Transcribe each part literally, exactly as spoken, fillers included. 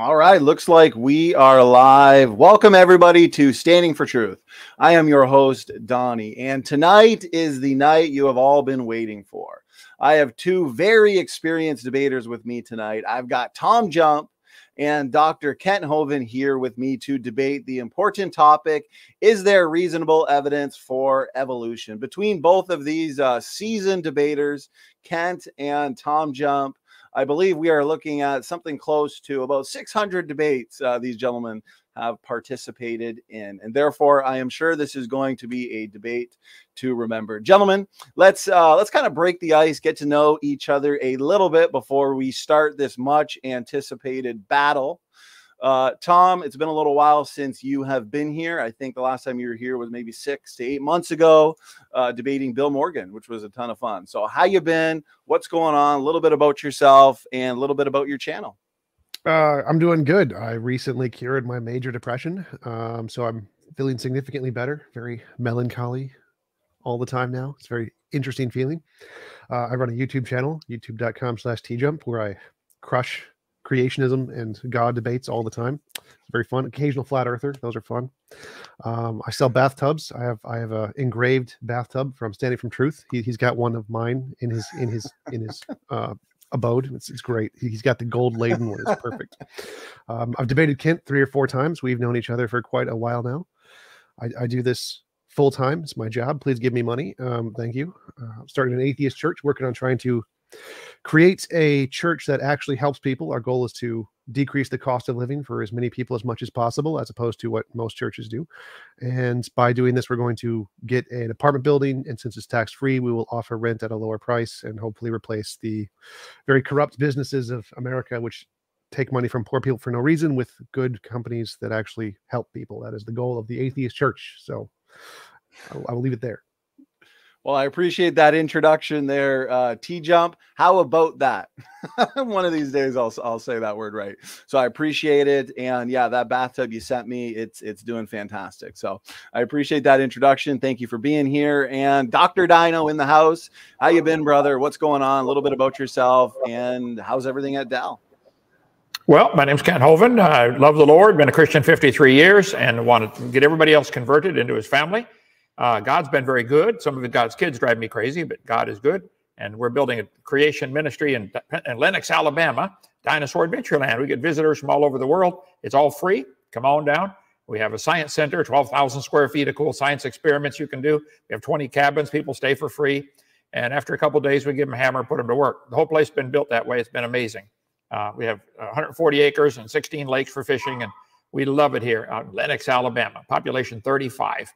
All right, looks like we are live. Welcome everybody to Standing for Truth. I am your host, Donnie, and tonight is the night you have all been waiting for. I have two very experienced debaters with me tonight. I've got Tom Jump and Doctor Kent Hovind here with me to debate the important topic, is there reasonable evidence for evolution? Between both of these uh, seasoned debaters, Kent and Tom Jump, I believe we are looking at something close to about six hundred debates uh, these gentlemen have participated in. And therefore, I am sure this is going to be a debate to remember. Gentlemen, let's uh, let's kind of break the ice, get to know each other a little bit before we start this much anticipated battle. Uh, Tom, it's been a little while since you have been here. I think the last time you were here was maybe six to eight months ago, uh, debating Bill Morgan, which was a ton of fun. So how you been? What's going on? A little bit about yourself and a little bit about your channel. Uh, I'm doing good. I recently cured my major depression. Um, so I'm feeling significantly better, very melancholy all the time now. It's a very interesting feeling. Uh, I run a YouTube channel, youtube dot com slash T Jump, where I crush creationism and God debates all the time. It's very fun. Occasional flat earther. Those are fun. Um, I sell bathtubs. I have, I have a engraved bathtub from Standing for Truth. He, he's got one of mine in his, in his, in his, uh, abode. It's, it's great. He's got the gold laden one. It's perfect. Um, I've debated Kent three or four times. We've known each other for quite a while now. I, I do this full time. It's my job. Please give me money. Um, thank you. Uh, I'm starting an atheist church, working on trying to create a church that actually helps people. Our goal is to decrease the cost of living for as many people as much as possible, as opposed to what most churches do. And by doing this, we're going to get an apartment building. And since it's tax-free, we will offer rent at a lower price and hopefully replace the very corrupt businesses of America, which take money from poor people for no reason, with good companies that actually help people. That is the goal of the atheist church. So I will leave it there. Well, I appreciate that introduction there, uh, T-Jump. How about that? One of these days, I'll, I'll say that word right. So I appreciate it. And yeah, that bathtub you sent me, it's, it's doing fantastic. So I appreciate that introduction. Thank you for being here. And Doctor Dino in the house. How you been, brother? What's going on? A little bit about yourself and how's everything at Dell? Well, my name's Kent Hovind. I love the Lord. Been a Christian fifty-three years and want to get everybody else converted into his family. Uh, God's been very good. Some of God's kids drive me crazy, but God is good. And we're building a creation ministry in, in Lenox, Alabama, Dinosaur Adventure Land. We get visitors from all over the world. It's all free. Come on down. We have a science center, twelve thousand square feet of cool science experiments you can do. We have twenty cabins. People stay for free. And after a couple of days, we give them a hammer, put them to work. The whole place has been built that way. It's been amazing. Uh, we have one hundred forty acres and sixteen lakes for fishing. And we love it here out in Lenox, Alabama, population thirty-five.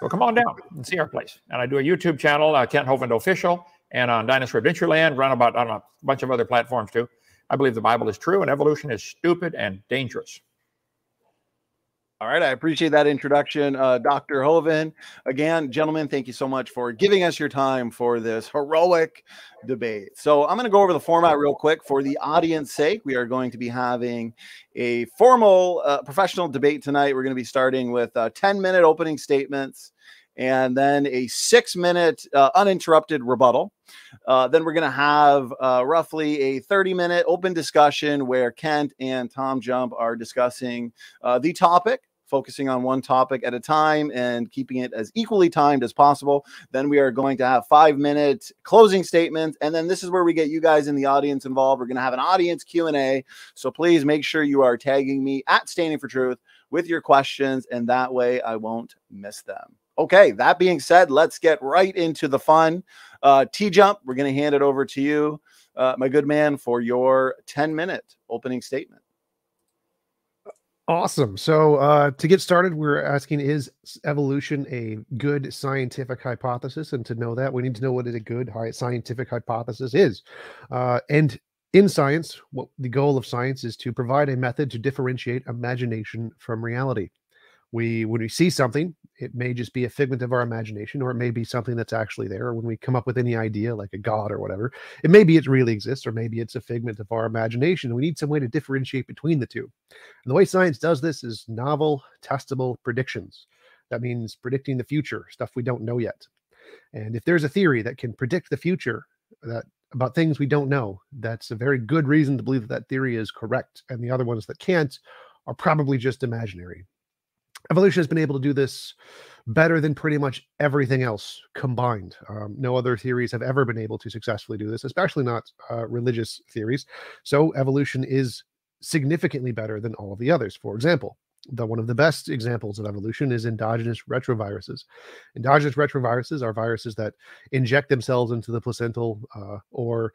So come on down and see our place. And I do a YouTube channel, uh, Kent Hovind Official, and on Dinosaur Adventure Land, run about on a bunch of other platforms too. I believe the Bible is true and evolution is stupid and dangerous. All right, I appreciate that introduction, uh, Doctor Hovind. Again, gentlemen, thank you so much for giving us your time for this heroic debate. So I'm going to go over the format real quick. For the audience's sake, we are going to be having a formal uh, professional debate tonight. We're going to be starting with uh, ten-minute opening statements and then a six-minute uh, uninterrupted rebuttal. Uh, then we're going to have uh, roughly a thirty-minute open discussion where Kent and Tom Jump are discussing uh, the topic, focusing on one topic at a time and keeping it as equally timed as possible. Then we are going to have five-minute closing statements. And then this is where we get you guys in the audience involved. We're going to have an audience Q and A. So please make sure you are tagging me at Standing for Truth with your questions, and that way I won't miss them. Okay, that being said, let's get right into the fun. Uh, T-Jump, we're going to hand it over to you, uh, my good man, for your ten-minute opening statement. Awesome. So uh, to get started, we're asking, is evolution a good scientific hypothesis? And to know that, we need to know what a good scientific hypothesis is. Uh, and in science, what the goal of science is to provide a method to differentiate imagination from reality. We, when we see something, it may just be a figment of our imagination, or it may be something that's actually there. Or when we come up with any idea, like a god or whatever, it may be it really exists, or maybe it's a figment of our imagination. We need some way to differentiate between the two. And the way science does this is novel, testable predictions. That means predicting the future, stuff we don't know yet. And if there's a theory that can predict the future, that about things we don't know. That's a very good reason to believe that that theory is correct. And the other ones that can't are probably just imaginary. Evolution has been able to do this better than pretty much everything else combined. Um, no other theories have ever been able to successfully do this, especially not uh, religious theories. So evolution is significantly better than all of the others. For example, the one of the best examples of evolution is endogenous retroviruses. Endogenous retroviruses are viruses that inject themselves into the placental uh, or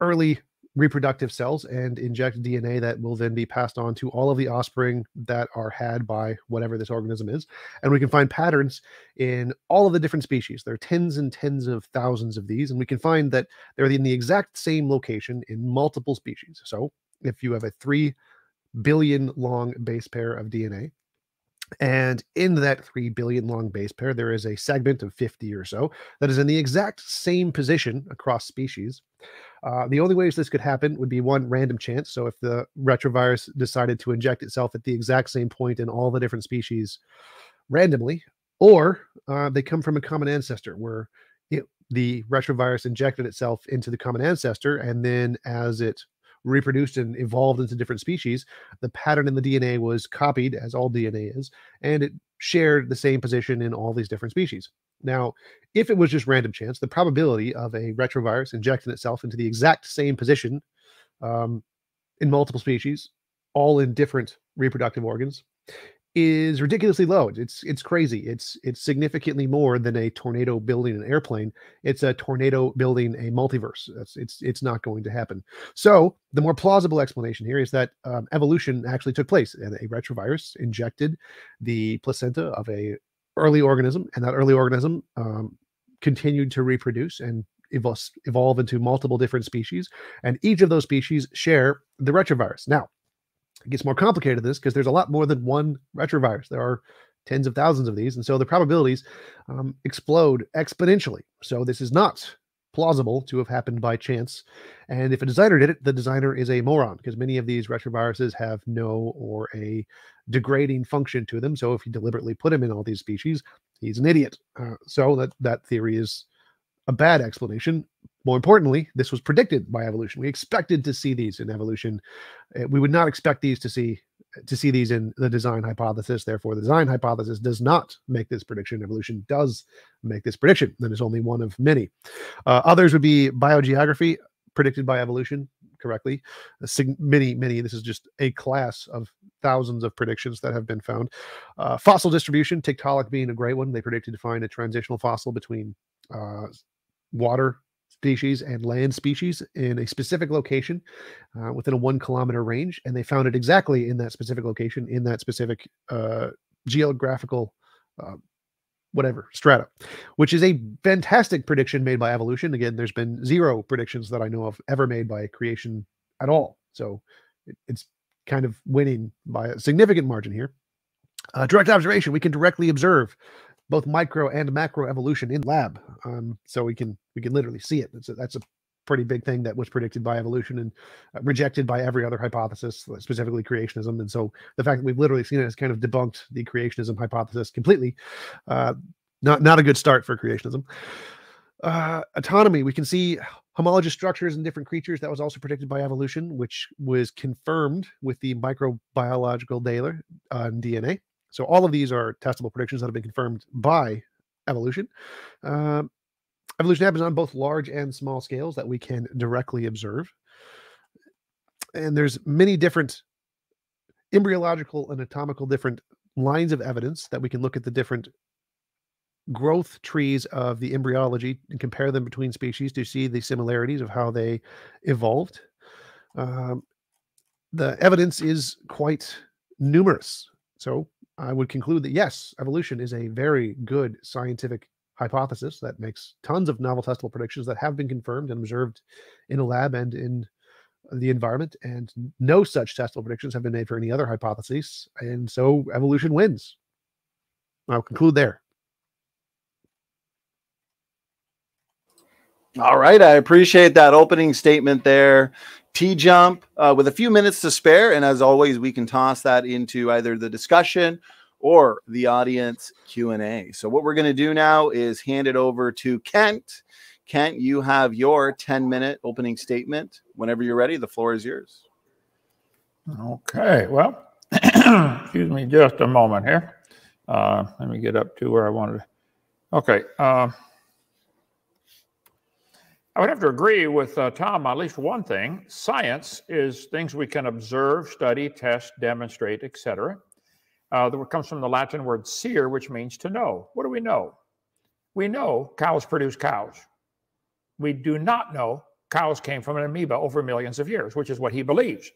early reproductive cells and inject D N A that will then be passed on to all of the offspring that are had by whatever this organism is. And we can find patterns in all of the different species. There are tens and tens of thousands of these, and we can find that they're in the exact same location in multiple species. So if you have a three billion long base pair of D N A, and in that three billion long base pair, there is a segment of fifty or so that is in the exact same position across species. Uh, the only ways this could happen would be one, random chance. So if the retrovirus decided to inject itself at the exact same point in all the different species randomly, or uh, they come from a common ancestor where it, the retrovirus injected itself into the common ancestor, and then as it reproduced and evolved into different species, the pattern in the D N A was copied, as all D N A is, and it shared the same position in all these different species. Now, if it was just random chance, the probability of a retrovirus injecting itself into the exact same position um, in multiple species, all in different reproductive organs, is ridiculously low. It's it's crazy. It's it's significantly more than a tornado building an airplane. It's a tornado building a multiverse. It's it's it's not going to happen. So the more plausible explanation here is that um, evolution actually took place, and a retrovirus injected the placenta of a early organism, and that early organism um, continued to reproduce and evol evolve into multiple different species, and each of those species share the retrovirus. Now, it gets more complicated than this because there's a lot more than one retrovirus. There are tens of thousands of these, and so the probabilities um, explode exponentially. So this is not plausible to have happened by chance. And if a designer did it, the designer is a moron, because many of these retroviruses have no or a degrading function to them. So if you deliberately put him in all these species, he's an idiot. Uh, so that, that theory is a bad explanation. More importantly, this was predicted by evolution. We expected to see these in evolution. We would not expect these to see to see these in the design hypothesis. Therefore, the design hypothesis does not make this prediction. Evolution does make this prediction. That is only one of many. Uh, others would be biogeography, predicted by evolution correctly. Many, many. This is just a class of thousands of predictions that have been found. Uh, fossil distribution, Tiktaalik being a great one. They predicted to find a transitional fossil between uh, water species and land species in a specific location uh, within a one kilometer range. And they found it exactly in that specific location, in that specific uh, geographical, uh, whatever, strata, which is a fantastic prediction made by evolution. Again, there's been zero predictions that I know of ever made by creation at all. So it, it's kind of winning by a significant margin here. Uh, direct observation. We can directly observe both micro and macro evolution in lab. Um, so we can we can literally see it. That's a, that's a pretty big thing that was predicted by evolution and rejected by every other hypothesis, specifically creationism. And so the fact that we've literally seen it has kind of debunked the creationism hypothesis completely. Uh, not, not a good start for creationism. Uh, autonomy. We can see homologous structures in different creatures. That was also predicted by evolution, which was confirmed with the microbiological data on D N A. So all of these are testable predictions that have been confirmed by evolution. Uh, evolution happens on both large and small scales that we can directly observe. And there's many different embryological and anatomical different lines of evidence that we can look at the different growth trees of the embryology and compare them between species to see the similarities of how they evolved. Um, the evidence is quite numerous. So I would conclude that, yes, evolution is a very good scientific hypothesis that makes tons of novel testable predictions that have been confirmed and observed in a lab and in the environment, and no such testable predictions have been made for any other hypotheses, and so evolution wins. I'll conclude there. All right, I appreciate that opening statement there, TJump, uh, with a few minutes to spare. And as always, we can toss that into either the discussion or the audience Q and A. So what we're going to do now is hand it over to Kent. Kent, you have your ten minute opening statement. Whenever you're ready, the floor is yours. Okay, well, excuse me just a moment here. Uh, let me get up to where I wanted to. Okay. Uh, I would have to agree with uh, Tom on at least one thing. Science is things we can observe, study, test, demonstrate, et cetera. Uh, that comes from the Latin word "seer," which means to know. What do we know? We know cows produce cows. We do not know cows came from an amoeba over millions of years, which is what he believes.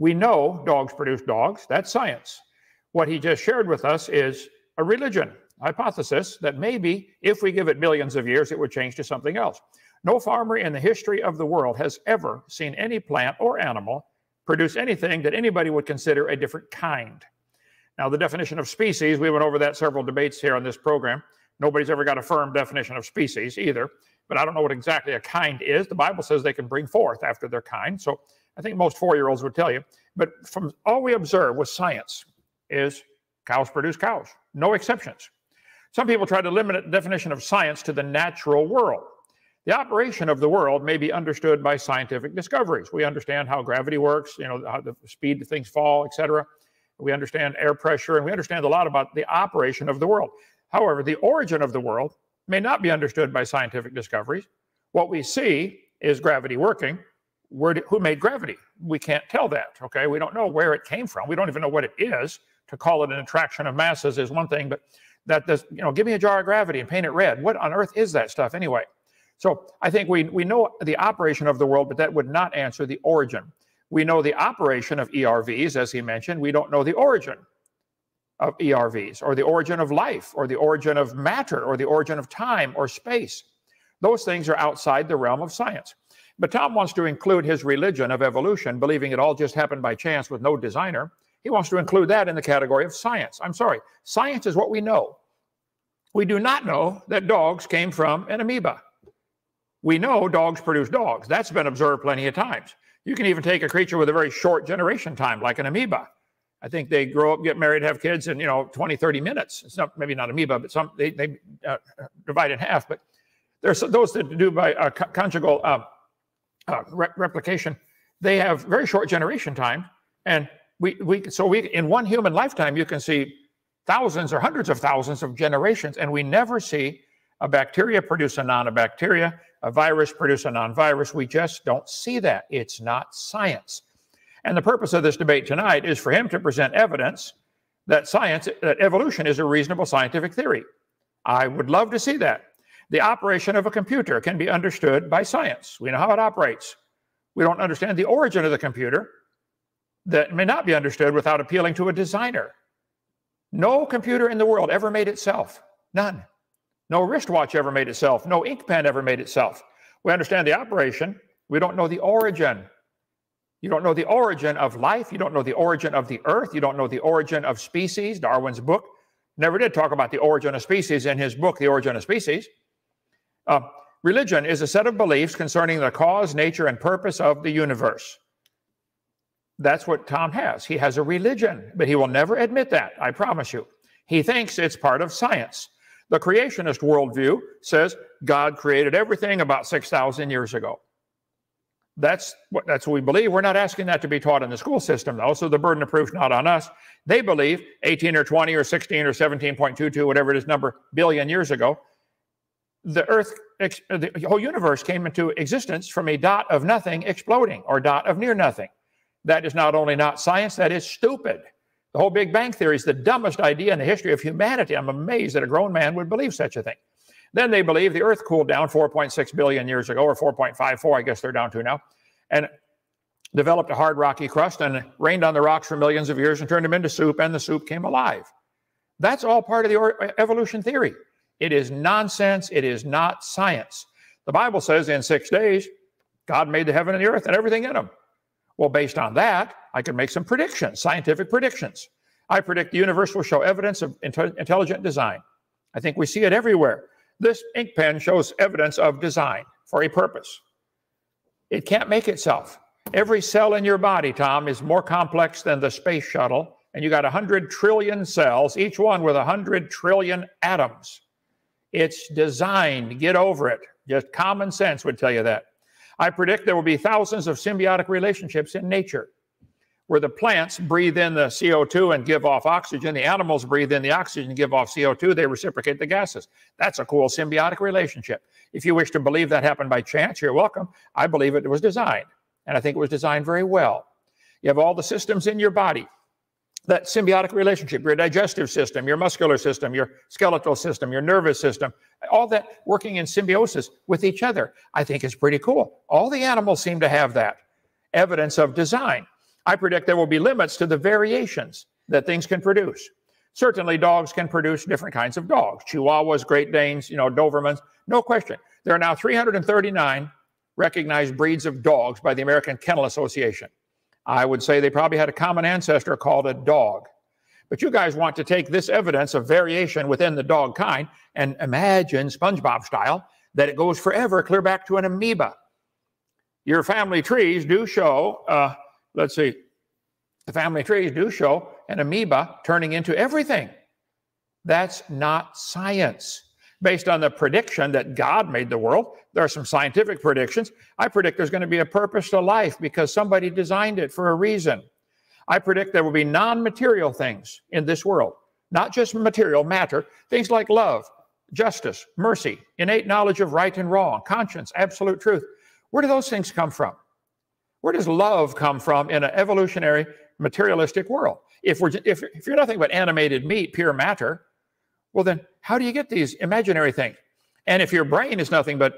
We know dogs produce dogs. That's science. What he just shared with us is a religion hypothesis that maybe if we give it billions of years, it would change to something else. No farmer in the history of the world has ever seen any plant or animal produce anything that anybody would consider a different kind. Now, the definition of species, we went over that several debates here on this program. Nobody's ever got a firm definition of species either, but I don't know what exactly a kind is. The Bible says they can bring forth after their kind, so I think most four-year-olds would tell you. But from all we observe with science is cows produce cows, no exceptions. Some people try to limit the definition of science to the natural world. The operation of the world may be understood by scientific discoveries. We understand how gravity works, you know, how the speed things fall, et cetera. We understand air pressure, and we understand a lot about the operation of the world. However, the origin of the world may not be understood by scientific discoveries. What we see is gravity working. Where did, who made gravity? We can't tell that, okay? We don't know where it came from. We don't even know what it is. To call it an attraction of masses is one thing, but that does, you know, give me a jar of gravity and paint it red. What on earth is that stuff anyway? So I think we, we know the operation of the world, but that would not answer the origin. We know the operation of E R Vs, as he mentioned. We don't know the origin of E R Vs, or the origin of life, or the origin of matter, or the origin of time or space. Those things are outside the realm of science. But Tom wants to include his religion of evolution, believing it all just happened by chance with no designer. He wants to include that in the category of science. I'm sorry, science is what we know. We do not know that dogs came from an amoeba. We know dogs produce dogs. That's been observed plenty of times. You can even take a creature with a very short generation time, like an amoeba. I think they grow up, get married, have kids in, you know, twenty, thirty minutes. It's not, maybe not amoeba, but some they, they uh, divide in half. But there's those that do by uh, conjugal uh, uh, re replication. They have very short generation time, and we we so we in one human lifetime you can see thousands or hundreds of thousands of generations, and we never see a bacteria produce a non-bacteria. A virus produce a non-virus. We just don't see that. It's not science. And the purpose of this debate tonight is for him to present evidence that science, that evolution is a reasonable scientific theory. I would love to see that. The operation of a computer can be understood by science. We know how it operates. We don't understand the origin of the computer. That may not be understood without appealing to a designer. No computer in the world ever made itself. None. No wristwatch ever made itself. No ink pen ever made itself. We understand the operation. We don't know the origin. You don't know the origin of life. You don't know the origin of the earth. You don't know the origin of species. Darwin's book never did talk about the origin of species in his book, The Origin of Species. Uh, religion is a set of beliefs concerning the cause, nature, and purpose of the universe. That's what Tom has. He has a religion, but he will never admit that, I promise you. He thinks it's part of science. The creationist worldview says God created everything about six thousand years ago. That's what, that's what we believe. We're not asking that to be taught in the school system, though, so the burden of proof's not on us. They believe eighteen or twenty or sixteen or seventeen point two two, whatever it is, number billion years ago, the Earth, the whole universe came into existence from a dot of nothing exploding or dot of near nothing. That is not only not science, that is stupid. The whole Big Bang Theory is the dumbest idea in the history of humanity. I'm amazed that a grown man would believe such a thing. Then they believe the Earth cooled down four point six billion years ago, or four point five four, I guess they're down to now, and developed a hard rocky crust and rained on the rocks for millions of years and turned them into soup, and the soup came alive. That's all part of the evolution theory. It is nonsense. It is not science. The Bible says in six days, God made the heaven and the earth and everything in them. Well, based on that, I can make some predictions, scientific predictions. I predict the universe will show evidence of inte- intelligent design. I think we see it everywhere. This ink pen shows evidence of design for a purpose. It can't make itself. Every cell in your body, Tom, is more complex than the space shuttle, and you got one hundred trillion cells, each one with one hundred trillion atoms. It's designed. Get over it. Just common sense would tell you that. I predict there will be thousands of symbiotic relationships in nature, where the plants breathe in the C O two and give off oxygen, the animals breathe in the oxygen and give off C O two, they reciprocate the gases. That's a cool symbiotic relationship. If you wish to believe that happened by chance, you're welcome. I believe it was designed, and I think it was designed very well. You have all the systems in your body, that symbiotic relationship, your digestive system, your muscular system, your skeletal system, your nervous system, all that working in symbiosis with each other. I think is pretty cool. All the animals seem to have that. Evidence of design. I predict there will be limits to the variations that things can produce. Certainly dogs can produce different kinds of dogs, Chihuahuas, Great Danes, you know, Dobermans, no question. There are now three hundred thirty-nine recognized breeds of dogs by the American Kennel Association. I would say they probably had a common ancestor called a dog. But you guys want to take this evidence of variation within the dog kind and imagine SpongeBob style that it goes forever clear back to an amoeba. Your family trees do show uh, Let's see, the family trees do show an amoeba turning into everything. That's not science. Based on the prediction that God made the world, there are some scientific predictions. I predict there's going to be a purpose to life because somebody designed it for a reason. I predict there will be non-material things in this world, not just material matter, things like love, justice, mercy, innate knowledge of right and wrong, conscience, absolute truth. Where do those things come from? Where does love come from in an evolutionary, materialistic world? If, we're, if, if you're nothing but animated meat, pure matter, well then how do you get these imaginary things? And if your brain is nothing but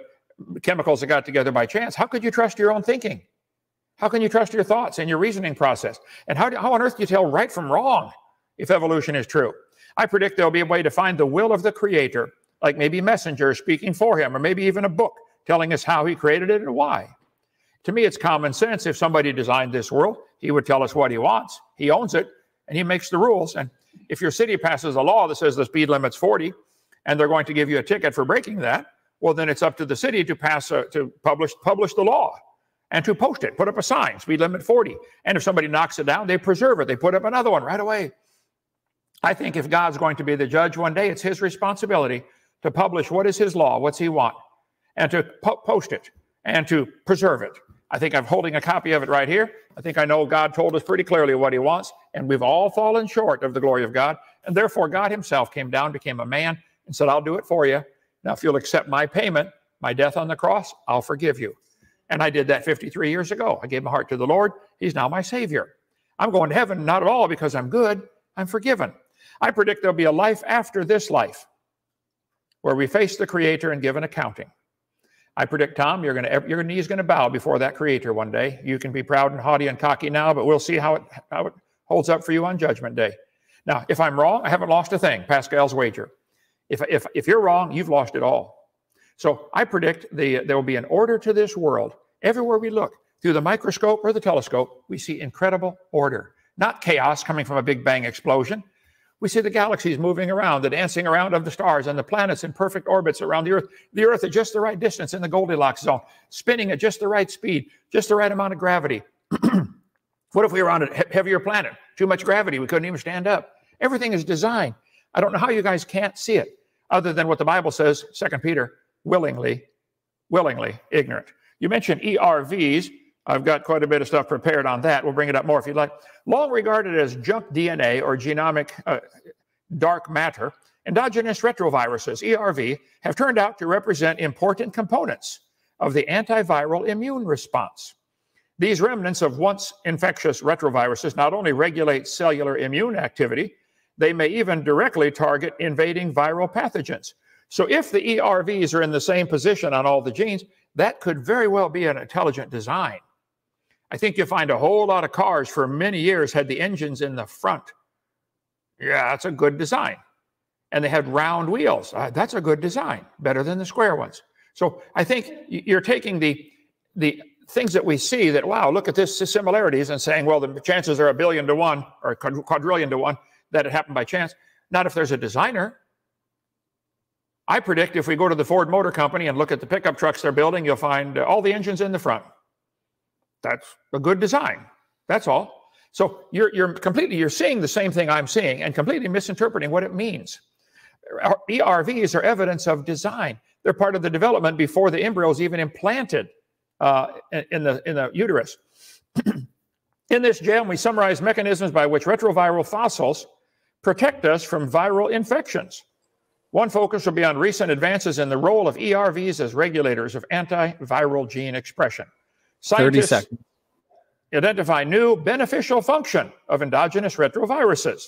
chemicals that got together by chance, how could you trust your own thinking? How can you trust your thoughts and your reasoning process? And how, do, how on earth do you tell right from wrong if evolution is true? I predict there'll be a way to find the will of the Creator, like maybe messengers speaking for him, or maybe even a book telling us how he created it and why. To me, it's common sense. If somebody designed this world, he would tell us what he wants. He owns it, and he makes the rules. And if your city passes a law that says the speed limit's forty, and they're going to give you a ticket for breaking that, well, then it's up to the city to pass a, to publish publish the law and to post it, put up a sign, speed limit forty. And if somebody knocks it down, they preserve it. They put up another one right away. I think if God's going to be the judge one day, it's his responsibility to publish what is his law, what's he want, and to po- post it and to preserve it. I think I'm holding a copy of it right here. I think I know God told us pretty clearly what he wants, and we've all fallen short of the glory of God, and therefore God himself came down, became a man, and said, I'll do it for you. Now, if you'll accept my payment, my death on the cross, I'll forgive you. And I did that fifty-three years ago. I gave my heart to the Lord. He's now my Savior. I'm going to heaven, not at all because I'm good. I'm forgiven. I predict there'll be a life after this life where we face the Creator and give an accounting. I predict, Tom, you're gonna, your knee's going to bow before that Creator one day. You can be proud and haughty and cocky now, but we'll see how it, how it holds up for you on Judgment Day. Now, if I'm wrong, I haven't lost a thing, Pascal's wager. If, if, if you're wrong, you've lost it all. So I predict the, there will be an order to this world. Everywhere we look, through the microscope or the telescope, we see incredible order. Not chaos coming from a Big Bang explosion. We see the galaxies moving around, the dancing around of the stars and the planets in perfect orbits around the Earth. The Earth at just the right distance in the Goldilocks zone, spinning at just the right speed, just the right amount of gravity. What if we were on a heavier planet? Too much gravity, we couldn't even stand up. Everything is designed. I don't know how you guys can't see it, other than what the Bible says, Second Peter, willingly, willingly ignorant. You mentioned E R Vs. I've got quite a bit of stuff prepared on that. We'll bring it up more if you'd like. Long regarded as junk D N A or genomic uh, dark matter, endogenous retroviruses, E R V, have turned out to represent important components of the antiviral immune response. These remnants of once infectious retroviruses not only regulate cellular immune activity, they may even directly target invading viral pathogens. So if the E R Vs are in the same position on all the genes, that could very well be an intelligent design. I think you'll find a whole lot of cars for many years had the engines in the front. Yeah, that's a good design. And they had round wheels. Uh, that's a good design, better than the square ones. So I think you're taking the, the things that we see that, wow, look at this similarities and saying, well, the chances are a billion to one or quadrillion to one that it happened by chance. Not if there's a designer. I predict if we go to the Ford Motor Company and look at the pickup trucks they're building, you'll find all the engines in the front. That's a good design. That's all. So you're, you're completely, you're seeing the same thing I'm seeing and completely misinterpreting what it means. E R Vs are evidence of design. They're part of the development before the embryo is even implanted uh, in the in the uterus. In this gem, we summarize mechanisms by which retroviral fossils protect us from viral infections. One focus will be on recent advances in the role of E R Vs as regulators of antiviral gene expression. Scientists thirty seconds. Identify new beneficial function of endogenous retroviruses.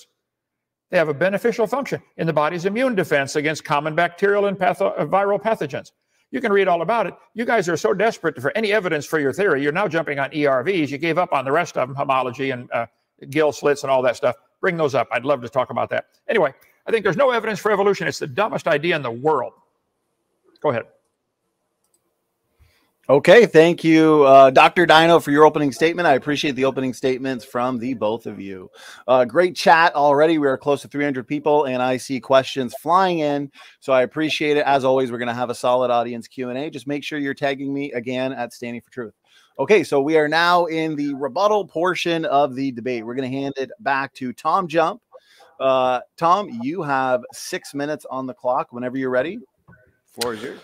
They have a beneficial function in the body's immune defense against common bacterial and patho viral pathogens. You can read all about it. You guys are so desperate for any evidence for your theory. You're now jumping on E R Vs. You gave up on the rest of them, homology and uh, gill slits and all that stuff. Bring those up. I'd love to talk about that. Anyway, I think there's no evidence for evolution. It's the dumbest idea in the world. Go ahead. Okay, thank you, uh, Doctor Dino, for your opening statement. I appreciate the opening statements from the both of you. Uh, great chat already. We are close to three hundred people, and I see questions flying in, so I appreciate it. As always, we're going to have a solid audience Q and A. Just make sure you're tagging me again at Standing for Truth. Okay, so we are now in the rebuttal portion of the debate. We're going to hand it back to Tom Jump. Uh, Tom, you have six minutes on the clock. Whenever you're ready, floor is yours.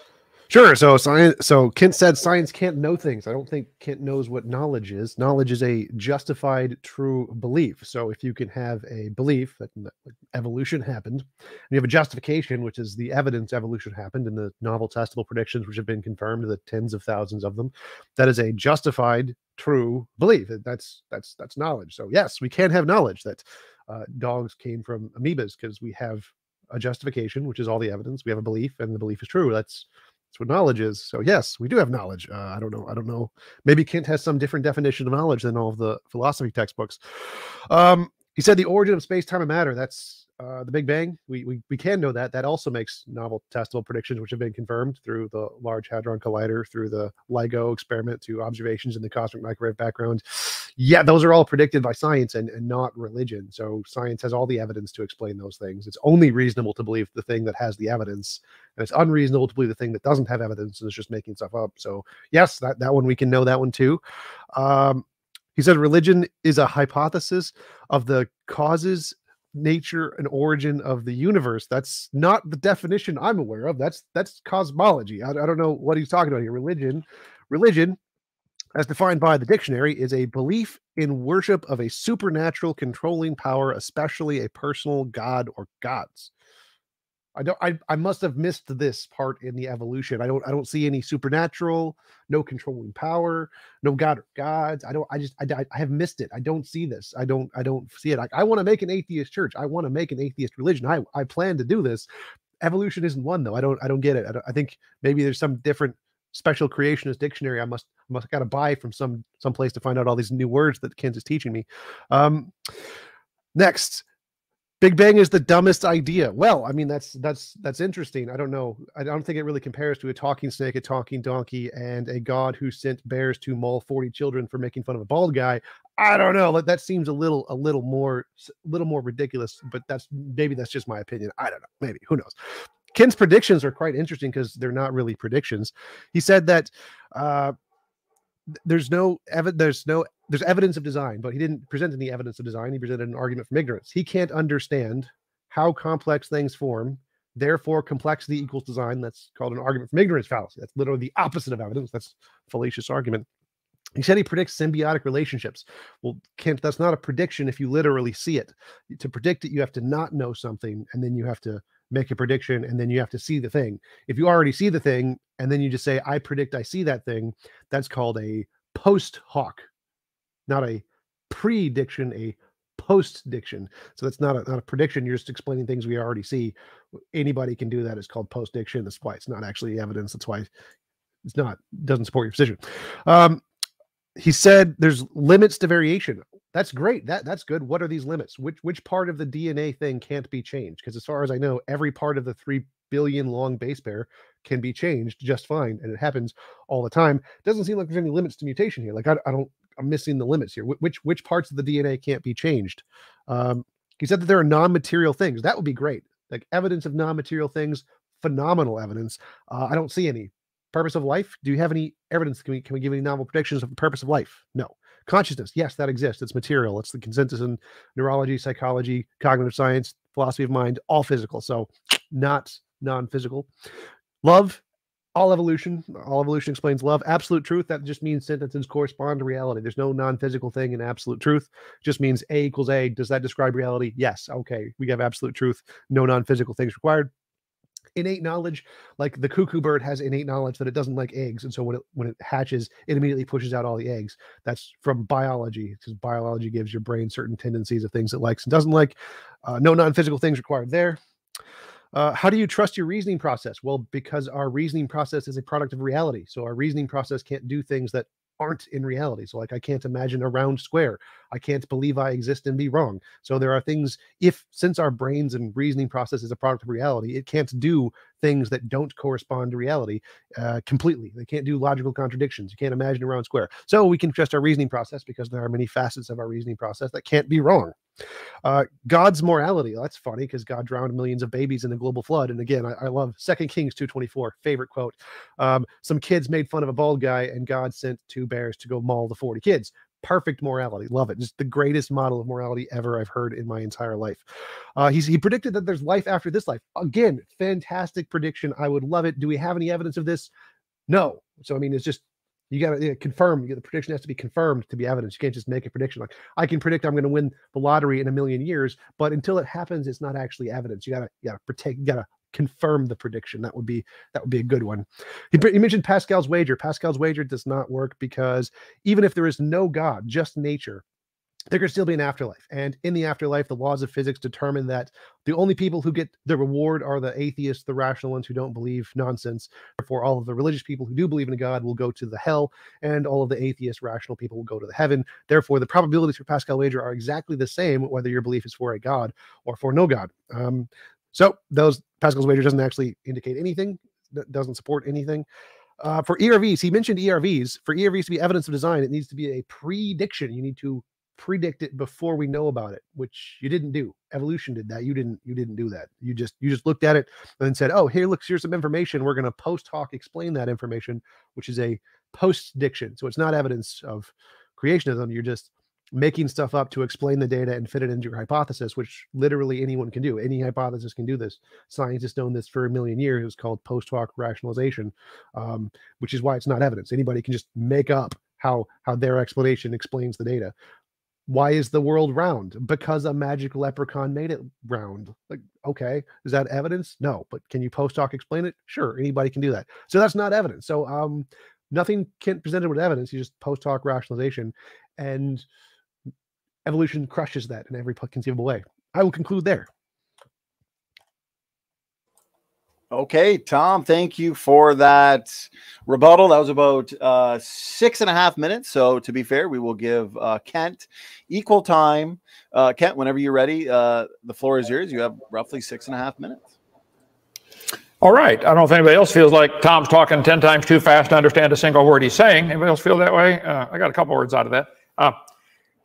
Sure. So science. So Kent said science can't know things. I don't think Kent knows what knowledge is. Knowledge is a justified true belief. So if you can have a belief that evolution happened, and you have a justification, which is the evidence evolution happened, and the novel testable predictions, which have been confirmed, the tens of thousands of them, that is a justified true belief. That's that's that's knowledge. So yes, we can have knowledge that uh, dogs came from amoebas because we have a justification, which is all the evidence. We have a belief, and the belief is true. That's That's what knowledge is. So yes, we do have knowledge. Uh, I don't know. I don't know. Maybe Kent has some different definition of knowledge than all of the philosophy textbooks. Um, he said the origin of space, time, and matter. That's uh, the Big Bang. We, we we can know that. That also makes novel testable predictions, which have been confirmed through the Large Hadron Collider, through the LIGO experiment, to observations in the cosmic microwave background. Yeah, those are all predicted by science and, and not religion. So science has all the evidence to explain those things. It's only reasonable to believe the thing that has the evidence, and it's unreasonable to believe the thing that doesn't have evidence and is just making stuff up. So yes, that, that one, we can know that one too. Um, he said religion is a hypothesis of the causes, nature, and origin of the universe. That's not the definition I'm aware of. That's that's cosmology. I, I don't know what he's talking about here. Religion, religion. as defined by the dictionary, is a belief in worship of a supernatural controlling power, especially a personal god or gods. I don't. I, I must have missed this part in the evolution. I don't. I don't see any supernatural, no controlling power, no god or gods. I don't. I just. I. I have missed it. I don't see this. I don't. I don't see it. I, I want to make an atheist church. I want to make an atheist religion. I. I plan to do this. Evolution isn't one though. I don't. I don't get it. I, don't, I think maybe there's some different special creationist dictionary I must must gotta buy from some some place to find out all these new words that Kent is teaching me. Um, next, Big Bang is the dumbest idea. Well, I mean that's that's that's interesting. I don't know. I don't think it really compares to a talking snake, a talking donkey, and a god who sent bears to maul forty children for making fun of a bald guy. I don't know. That that seems a little a little more a little more ridiculous. But that's maybe that's just my opinion. I don't know. Maybe, who knows. Kent's predictions are quite interesting because they're not really predictions. He said that uh, there's no ev there's no there's evidence of design, but he didn't present any evidence of design. He presented an argument from ignorance. He can't understand how complex things form. Therefore, complexity equals design. That's called an argument from ignorance fallacy. That's literally the opposite of evidence. That's a fallacious argument. He said he predicts symbiotic relationships. Well, Kent, that's not a prediction if you literally see it. To predict it, you have to not know something, and then you have to make a prediction, and then you have to see the thing. If you already see the thing, and then you just say, I predict I see that thing, that's called a post hoc, not a prediction, a post diction. So that's not a, not a prediction. You're just explaining things we already see. Anybody can do that. It's called post diction. That's why it's not actually evidence. That's why it's not, doesn't support your position. Um, he said there's limits to variation. That's great. That that's good. What are these limits? Which which part of the D N A thing can't be changed? Because as far as I know, every part of the three billion long base pair can be changed just fine, and it happens all the time. Doesn't seem like there's any limits to mutation here. Like I, I don't, I'm missing the limits here. Which which parts of the D N A can't be changed? Um, he said that there are non-material things. That would be great. Like evidence of non-material things, phenomenal evidence. Uh, I don't see any. Purpose of life. Do you have any evidence? Can we can we give any novel predictions of the purpose of life? No. Consciousness, yes, that exists. It's material. It's the consensus in neurology, psychology, cognitive science, philosophy of mind, all physical. So not non-physical. Love, all evolution. All evolution explains love. Absolute truth, that just means sentences correspond to reality. There's no non-physical thing in absolute truth. It just means A equals A. Does that describe reality? Yes. Okay. We have absolute truth. No non-physical things required. Innate knowledge, like the cuckoo bird has innate knowledge that it doesn't like eggs, and so when it when it hatches, it immediately pushes out all the eggs. That's from biology, because biology gives your brain certain tendencies of things it likes and doesn't like. Uh, no non-physical things required there. Uh, how do you trust your reasoning process? Well, because our reasoning process is a product of reality, so our reasoning process can't do things that aren't in reality. So like, I can't imagine a round square. I can't believe I exist and be wrong. So there are things, if, since our brains and reasoning process is a product of reality, it can't do things that don't correspond to reality uh, completely. They can't do logical contradictions. You can't imagine a round square. So we can trust our reasoning process because there are many facets of our reasoning process that can't be wrong. Uh, God's morality. Well, that's funny because God drowned millions of babies in the global flood. And again, I, I love Second Kings two twenty-four, favorite quote. Um, some kids made fun of a bald guy and God sent two bears to go maul the forty kids. Perfect morality. Love it. Just the greatest model of morality ever I've heard in my entire life. Uh, he's, he predicted that there's life after this life. Again, fantastic prediction. I would love it. Do we have any evidence of this? No. So, I mean, it's just, you got to confirm. The prediction has to be confirmed to be evidence. You can't just make a prediction. Like, I can predict I'm going to win the lottery in a million years, but until it happens, it's not actually evidence. You got to, you got to protect, you got to confirm the prediction. That would be, that would be a good one. He, he mentioned Pascal's wager. Pascal's wager does not work because even if there is no God, just nature, there could still be an afterlife. And in the afterlife, the laws of physics determine that the only people who get the reward are the atheists, the rational ones who don't believe nonsense. Therefore, all of the religious people who do believe in God will go to the hell, and all of the atheist, rational people will go to the heaven. Therefore, the probabilities for Pascal's wager are exactly the same, whether your belief is for a God or for no God. Um, so those Pascal's wager doesn't actually indicate anything, doesn't support anything. Uh, for E R Vs, he mentioned E R Vs. For E R Vs to be evidence of design, it needs to be a prediction. You need to predict it before we know about it, which you didn't do. Evolution did that. You didn't, you didn't do that. You just, you just looked at it and then said, oh, here, look, here's some information. We're going to post hoc explain that information, which is a postdiction. So it's not evidence of creationism. You're just making stuff up to explain the data and fit it into your hypothesis, which literally anyone can do. Any hypothesis can do this. Science has known this for a million years. It's called post hoc rationalization, um, which is why it's not evidence. Anybody can just make up how, how their explanation explains the data. Why is the world round? Because a magic leprechaun made it round. Like, okay, is that evidence? No, but can you post hoc explain it? Sure, anybody can do that. So that's not evidence. So um, nothing can presented with evidence. You just post hoc rationalization, and evolution crushes that in every conceivable way. I will conclude there. Okay, Tom, thank you for that rebuttal. That was about uh, six and a half minutes. So to be fair, we will give uh, Kent equal time. Uh, Kent, whenever you're ready, uh, the floor is yours. You have roughly six and a half minutes. All right. I don't know if anybody else feels like Tom's talking ten times too fast to understand a single word he's saying. Anybody else feel that way? Uh, I got a couple words out of that. Uh,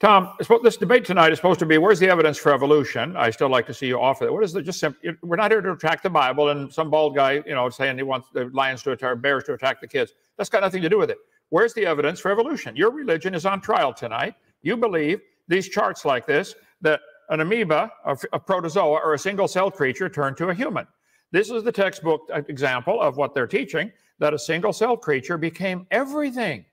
Tom, this debate tonight is supposed to be, where's the evidence for evolution? I still like to see you offer that. What is the just simple, we're not here to attack the Bible and some bald guy, you know, saying he wants the lions to attack, bears to attack the kids. That's got nothing to do with it. Where's the evidence for evolution? Your religion is on trial tonight. You believe these charts like this, that an amoeba, a, a protozoa, or a single cell creature turned to a human. This is the textbook example of what they're teaching, that a single cell creature became everything.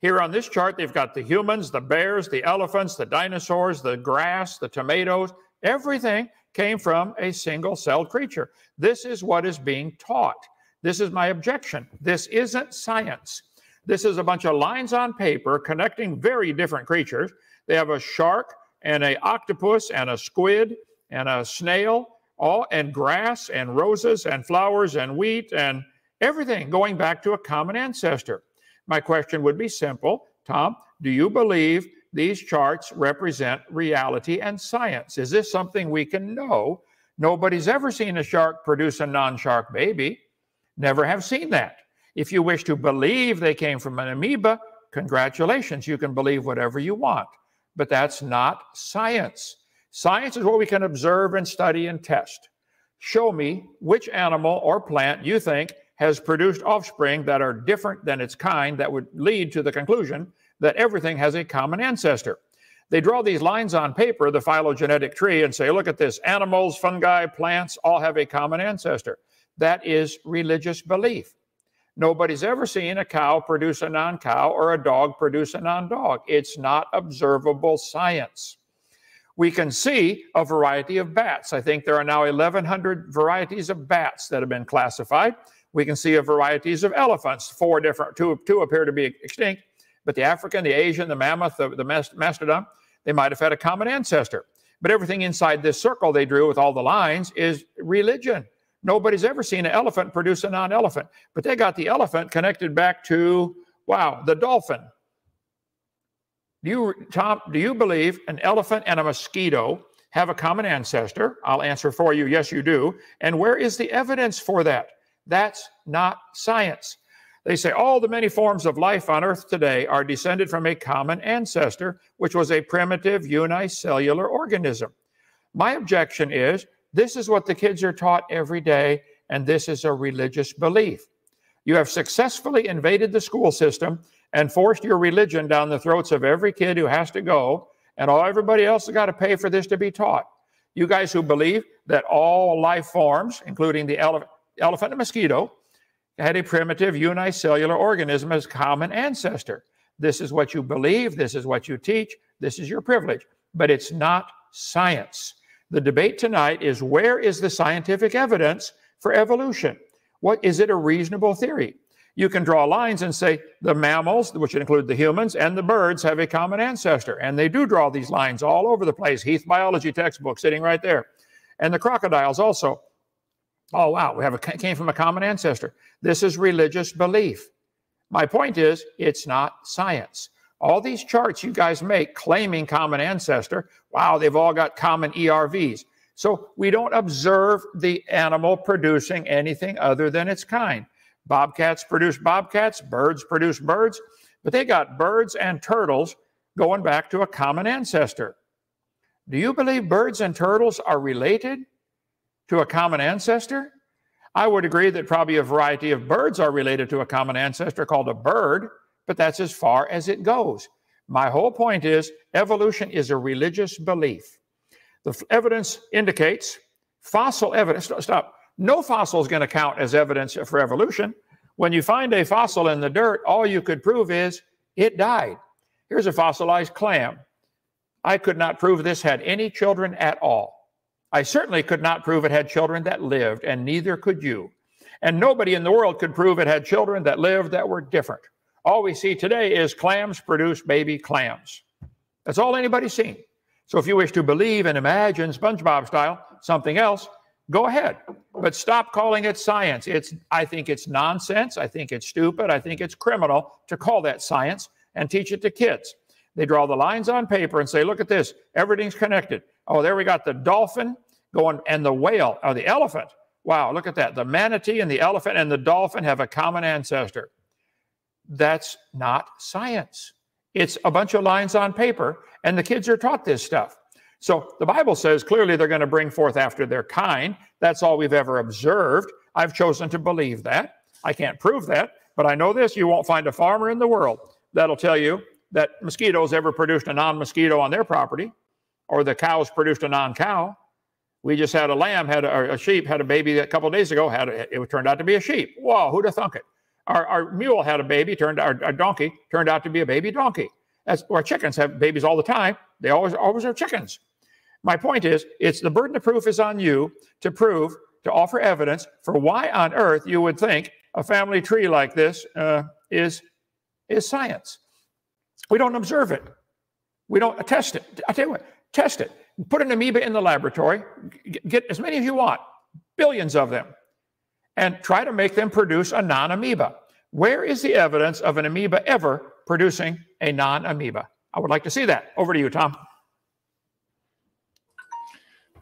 Here on this chart, they've got the humans, the bears, the elephants, the dinosaurs, the grass, the tomatoes. Everything came from a single-celled creature. This is what is being taught. This is my objection. This isn't science. This is a bunch of lines on paper connecting very different creatures. They have a shark and an octopus and a squid and a snail, all and grass and roses and flowers and wheat and everything going back to a common ancestor. My question would be simple, Tom, do you believe these charts represent reality and science? Is this something we can know? Nobody's ever seen a shark produce a non-shark baby. Never have seen that. If you wish to believe they came from an amoeba, congratulations, you can believe whatever you want. But that's not science. Science is what we can observe and study and test. Show me which animal or plant you think has produced offspring that are different than its kind that would lead to the conclusion that everything has a common ancestor. They draw these lines on paper, the phylogenetic tree, and say, look at this, animals, fungi, plants all have a common ancestor. That is religious belief. Nobody's ever seen a cow produce a non-cow or a dog produce a non-dog. It's not observable science. We can see a variety of bats. I think there are now eleven hundred varieties of bats that have been classified. We can see a varieties of elephants, four different, two, two appear to be extinct, but the African, the Asian, the mammoth, the, the mastodon, they might have had a common ancestor. But everything inside this circle they drew with all the lines is religion. Nobody's ever seen an elephant produce a non-elephant, but they got the elephant connected back to, wow, the dolphin. Do you, Tom, do you believe an elephant and a mosquito have a common ancestor? I'll answer for you, yes, you do. And where is the evidence for that? That's not science. They say all the many forms of life on Earth today are descended from a common ancestor, which was a primitive unicellular organism. My objection is, this is what the kids are taught every day, and this is a religious belief. You have successfully invaded the school system and forced your religion down the throats of every kid who has to go, and all everybody else has got to pay for this to be taught. You guys who believe that all life forms, including the ele elephant and mosquito, had a primitive unicellular organism as common ancestor. This is what you believe, this is what you teach, this is your privilege, but it's not science. The debate tonight is, where is the scientific evidence for evolution? What is it a reasonable theory? You can draw lines and say the mammals, which include the humans, and the birds have a common ancestor. And they do draw these lines all over the place. Heath biology textbook sitting right there. And the crocodiles also. Oh, wow, we have a, came from a common ancestor. This is religious belief. My point is, it's not science. All these charts you guys make claiming common ancestor, wow, they've all got common E R Vs. So we don't observe the animal producing anything other than its kind. Bobcats produce bobcats, birds produce birds, but they got birds and turtles going back to a common ancestor. Do you believe birds and turtles are related to a common ancestor? I would agree that probably a variety of birds are related to a common ancestor called a bird, but that's as far as it goes. My whole point is, evolution is a religious belief. The evidence indicates, fossil evidence, stop, no fossil is going to count as evidence for evolution. When you find a fossil in the dirt, all you could prove is it died. Here's a fossilized clam. I could not prove this had any children at all. I certainly could not prove it had children that lived, and neither could you. And nobody in the world could prove it had children that lived that were different. All we see today is clams produce baby clams. That's all anybody's seen. So if you wish to believe and imagine SpongeBob style something else, go ahead. But stop calling it science. It's, I think it's nonsense. I think it's stupid. I think it's criminal to call that science and teach it to kids. They draw the lines on paper and say, look at this. Everything's connected. Oh, there we got the dolphin going and the whale or the elephant. Wow, look at that. The manatee and the elephant and the dolphin have a common ancestor. That's not science. It's a bunch of lines on paper, and the kids are taught this stuff. So the Bible says clearly they're going to bring forth after their kind. That's all we've ever observed. I've chosen to believe that. I can't prove that, but I know this. You won't find a farmer in the world that'll tell you that mosquitoes ever produced a non-mosquito on their property, or the cows produced a non-cow. We just had a lamb, had a, or a sheep, had a baby a couple days ago. Had a, it turned out to be a sheep. Whoa, who'd have thunk it? Our, our mule had a baby, turned our, our donkey turned out to be a baby donkey. That's, our chickens have babies all the time. They always, always are chickens. My point is, it's the burden of proof is on you to prove, to offer evidence for why on earth you would think a family tree like this uh, is, is science. We don't observe it. We don't test it. I tell you what, test it. Put an amoeba in the laboratory. Get as many as you want, billions of them, and try to make them produce a non-amoeba. Where is the evidence of an amoeba ever producing a non-amoeba? I would like to see that. Over to you, Tom.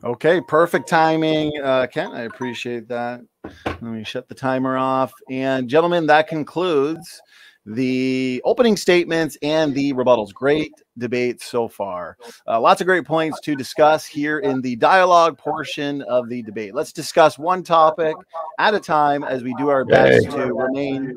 Okay, perfect timing, uh, Kent. I appreciate that. Let me shut the timer off. And gentlemen, that concludes the opening statements and the rebuttals. Great debate so far. Uh, lots of great points to discuss here in the dialogue portion of the debate. Let's discuss one topic at a time as we do our best Yay. to remain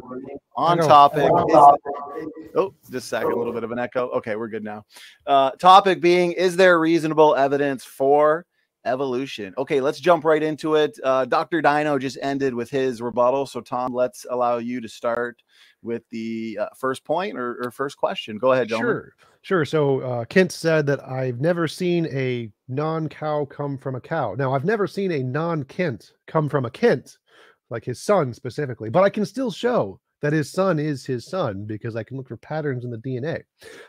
on topic. Is, oh, just a second, a little bit of an echo. Okay, we're good now. Uh, topic being, is there reasonable evidence for evolution? Okay, let's jump right into it. Uh, Doctor Dino just ended with his rebuttal. So, Tom, let's allow you to start with the uh, first point or, or first question. Go ahead, gentlemen. Sure, sure. So uh, Kent said that I've never seen a non-cow come from a cow. Now, I've never seen a non-Kent come from a Kent, like his son specifically, but I can still show that his son is his son because I can look for patterns in the D N A.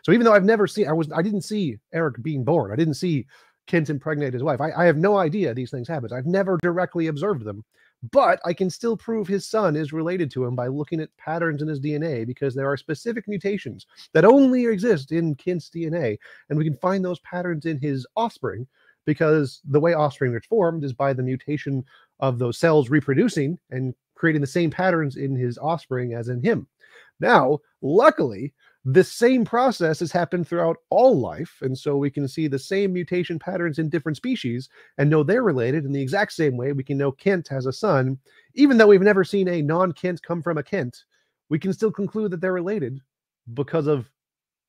So even though I've never seen, I was, I didn't see Eric being born. I didn't see Kent impregnate his wife. I, I have no idea these things happen. I've never directly observed them. But I can still prove his son is related to him by looking at patterns in his D N A, because there are specific mutations that only exist in Kent's D N A, and we can find those patterns in his offspring, because the way offspring is formed is by the mutation of those cells reproducing and creating the same patterns in his offspring as in him. Now, luckily, this same process has happened throughout all life, and so we can see the same mutation patterns in different species and know they're related in the exact same way we can know Kent has a son. Even though we've never seen a non-Kent come from a Kent, we can still conclude that they're related because of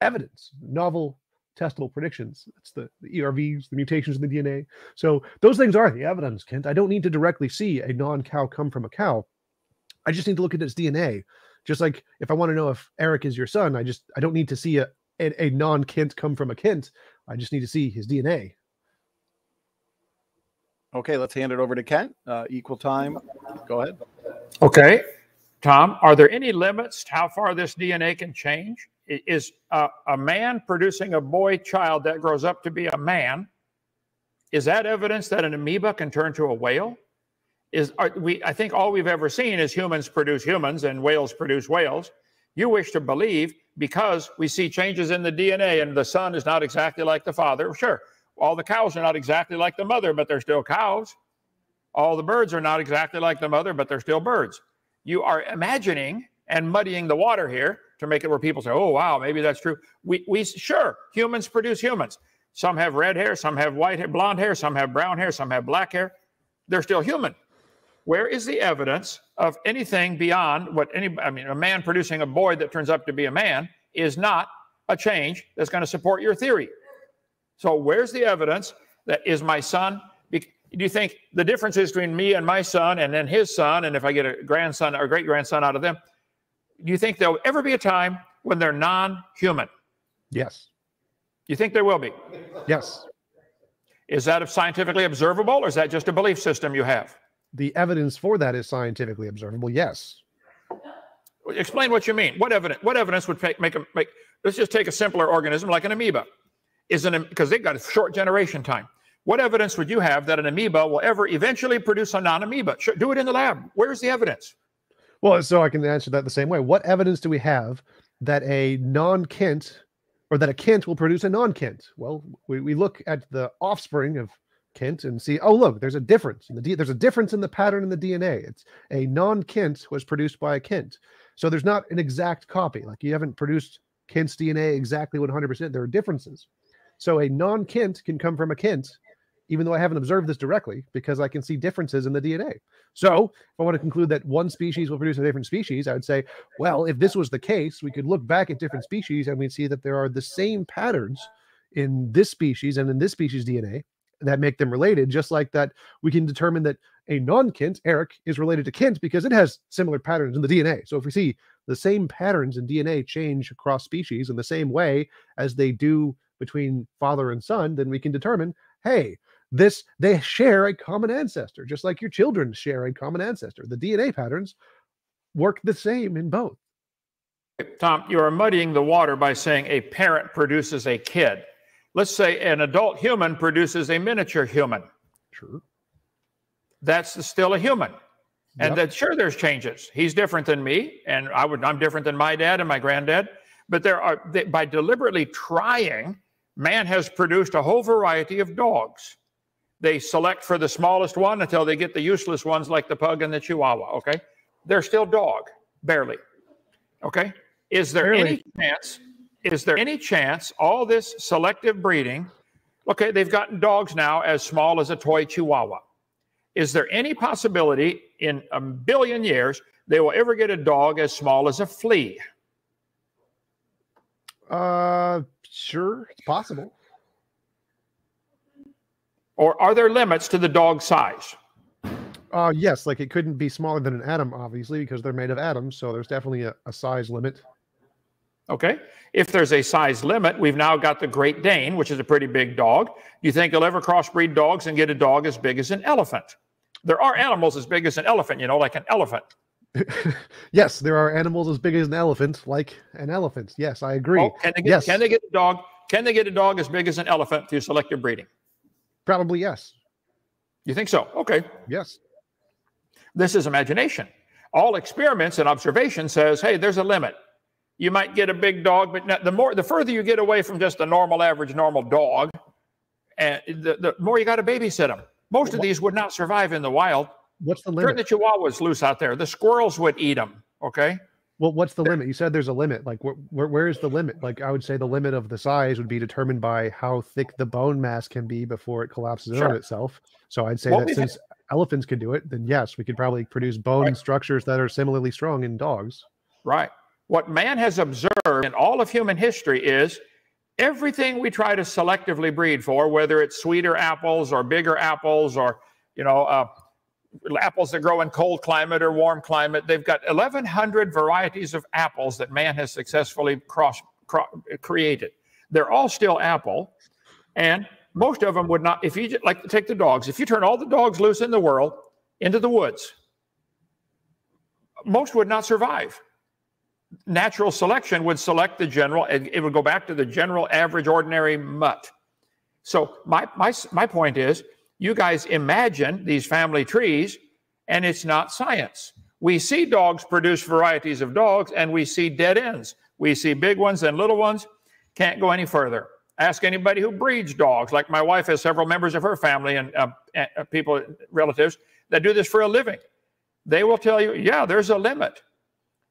evidence, novel testable predictions. That's the, the E R Vs, the mutations in the D N A. So those things are the evidence, Kent. I don't need to directly see a non-cow come from a cow. I just need to look at its D N A. Just like if I want to know if Eric is your son, I just I don't need to see a, a, a non-Kent come from a Kent. I just need to see his D N A. Okay, let's hand it over to Kent. Uh, equal time. Go ahead. Okay. Tom, are there any limits to how far this D N A can change? Is a, a man producing a boy child that grows up to be a man, is that evidence that an amoeba can turn to a whale? Is are we? I think all we've ever seen is humans produce humans and whales produce whales. You wish to believe, because we see changes in the D N A and the son is not exactly like the father. Sure, all the cows are not exactly like the mother, but they're still cows. All the birds are not exactly like the mother, but they're still birds. You are imagining and muddying the water here to make it where people say, oh, wow, maybe that's true. We, we Sure, humans produce humans. Some have red hair, some have white hair, blonde hair, some have brown hair, some have black hair. They're still human. Where is the evidence of anything beyond what any, I mean, a man producing a boy that turns up to be a man is not a change that's going to support your theory. So where's the evidence that is my son? Do you think the difference is between me and my son and then his son, and if I get a grandson or great-grandson out of them, do you think there'll ever be a time when they're non-human? Yes. You think there will be? Yes. Is that scientifically observable, or is that just a belief system you have? The evidence for that is scientifically observable. Yes. Explain what you mean. What evidence? What evidence would make, make a make? Let's just take a simpler organism like an amoeba, is an because they've got a short generation time. What evidence would you have that an amoeba will ever eventually produce a non-amoeba? Sure, do it in the lab. Where's the evidence? Well, so I can answer that the same way. What evidence do we have that a non-Kent, or that a Kent will produce a non-Kent? Well, we we look at the offspring of Kent and see, oh, look, there's a difference in the D there's a difference in the pattern in the D N A. It's a non-Kent was produced by a Kent. So there's not an exact copy. Like, you haven't produced Kent's D N A exactly one hundred percent. There are differences. So a non-Kent can come from a Kent, even though I haven't observed this directly, because I can see differences in the D N A. So if I want to conclude that one species will produce a different species, I would say, well, if this was the case, we could look back at different species and we'd see that there are the same patterns in this species and in this species' D N A that make them related, just like that we can determine that a non-Kent, Eric, is related to Kent because it has similar patterns in the D N A. So if we see the same patterns in D N A change across species in the same way as they do between father and son, then we can determine, hey, this they share a common ancestor, just like your children share a common ancestor. The D N A patterns work the same in both. Tom, you are muddying the water by saying a parent produces a kid. Let's say an adult human produces a miniature human. Sure. That's still a human. And yep. that sure, there's changes. He's different than me, and I would, I'm different than my dad and my granddad. But there are, they, by deliberately trying, man has produced a whole variety of dogs. They select for the smallest one until they get the useless ones like the pug and the chihuahua, okay? They're still dog, barely, okay? Is there really? any chance, is there any chance all this selective breeding, okay, they've gotten dogs now as small as a toy chihuahua. Is there any possibility in a billion years they will ever get a dog as small as a flea? Uh, sure, it's possible. Or are there limits to the dog size? Uh, yes, like it couldn't be smaller than an atom, obviously, because they're made of atoms. So there's definitely a, a size limit. Okay. If there's a size limit, we've now got the Great Dane, which is a pretty big dog. Do you think you'll ever crossbreed dogs and get a dog as big as an elephant? There are animals as big as an elephant, you know, like an elephant. Yes, there are animals as big as an elephant, like an elephant. Yes, I agree. Oh, can they get, yes. Can they get a dog? Can they get a dog as big as an elephant through selective breeding? Probably yes. You think so? Okay. Yes. This is imagination. All experiments and observation says, hey, there's a limit. You might get a big dog, but not, the more, the further you get away from just a normal, average, normal dog, and the, the more you got to babysit them. Most of these would not survive in the wild. What's the limit? Turn the chihuahuas loose out there. The squirrels would eat them. Okay. Well, what's the limit? You said there's a limit. Like, wh wh where is the limit? Like, I would say the limit of the size would be determined by how thick the bone mass can be before it collapses sure. on itself. So I'd say well, that since elephants can do it, then yes, we could probably produce bone right. structures that are similarly strong in dogs. Right. What man has observed in all of human history is everything we try to selectively breed for, whether it's sweeter apples or bigger apples or, you know, uh, apples that grow in cold climate or warm climate. They've got eleven hundred varieties of apples that man has successfully cross, cross created. They're all still apple, and most of them would not, if you like to take the dogs, if you turn all the dogs loose in the world into the woods, most would not survive. Natural selection would select the general, and it would go back to the general average ordinary mutt. So my, my, my point is, you guys imagine these family trees, and it's not science. We see dogs produce varieties of dogs, and we see dead ends. We see big ones and little ones. Can't go any further. Ask anybody who breeds dogs. Like my wife has several members of her family and uh, uh, people, relatives, that do this for a living. They will tell you, yeah, there's a limit.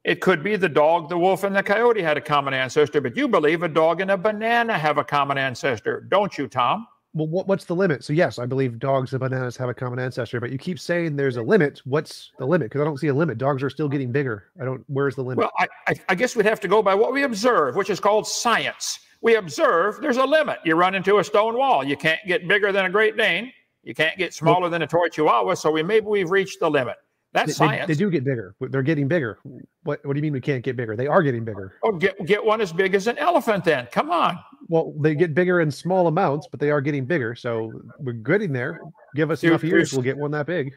It could be the dog, the wolf, and the coyote had a common ancestor, but you believe a dog and a banana have a common ancestor, don't you, Tom? Well, what, what's the limit? So, yes, I believe dogs and bananas have a common ancestor, but you keep saying there's a limit. What's the limit? Because I don't see a limit. Dogs are still getting bigger. I don't. Where's the limit? Well, I, I, I guess we'd have to go by what we observe, which is called science. We observe there's a limit. You run into a stone wall. You can't get bigger than a Great Dane. You can't get smaller well, than a toy chihuahua, so we maybe we've reached the limit. That's they, science. They, they do get bigger. They're getting bigger. What What do you mean we can't get bigger? They are getting bigger. Oh, get get one as big as an elephant then. Come on. Well, they get bigger in small amounts, but they are getting bigger. So we're getting there. Give us through, enough years, through, we'll get one that big.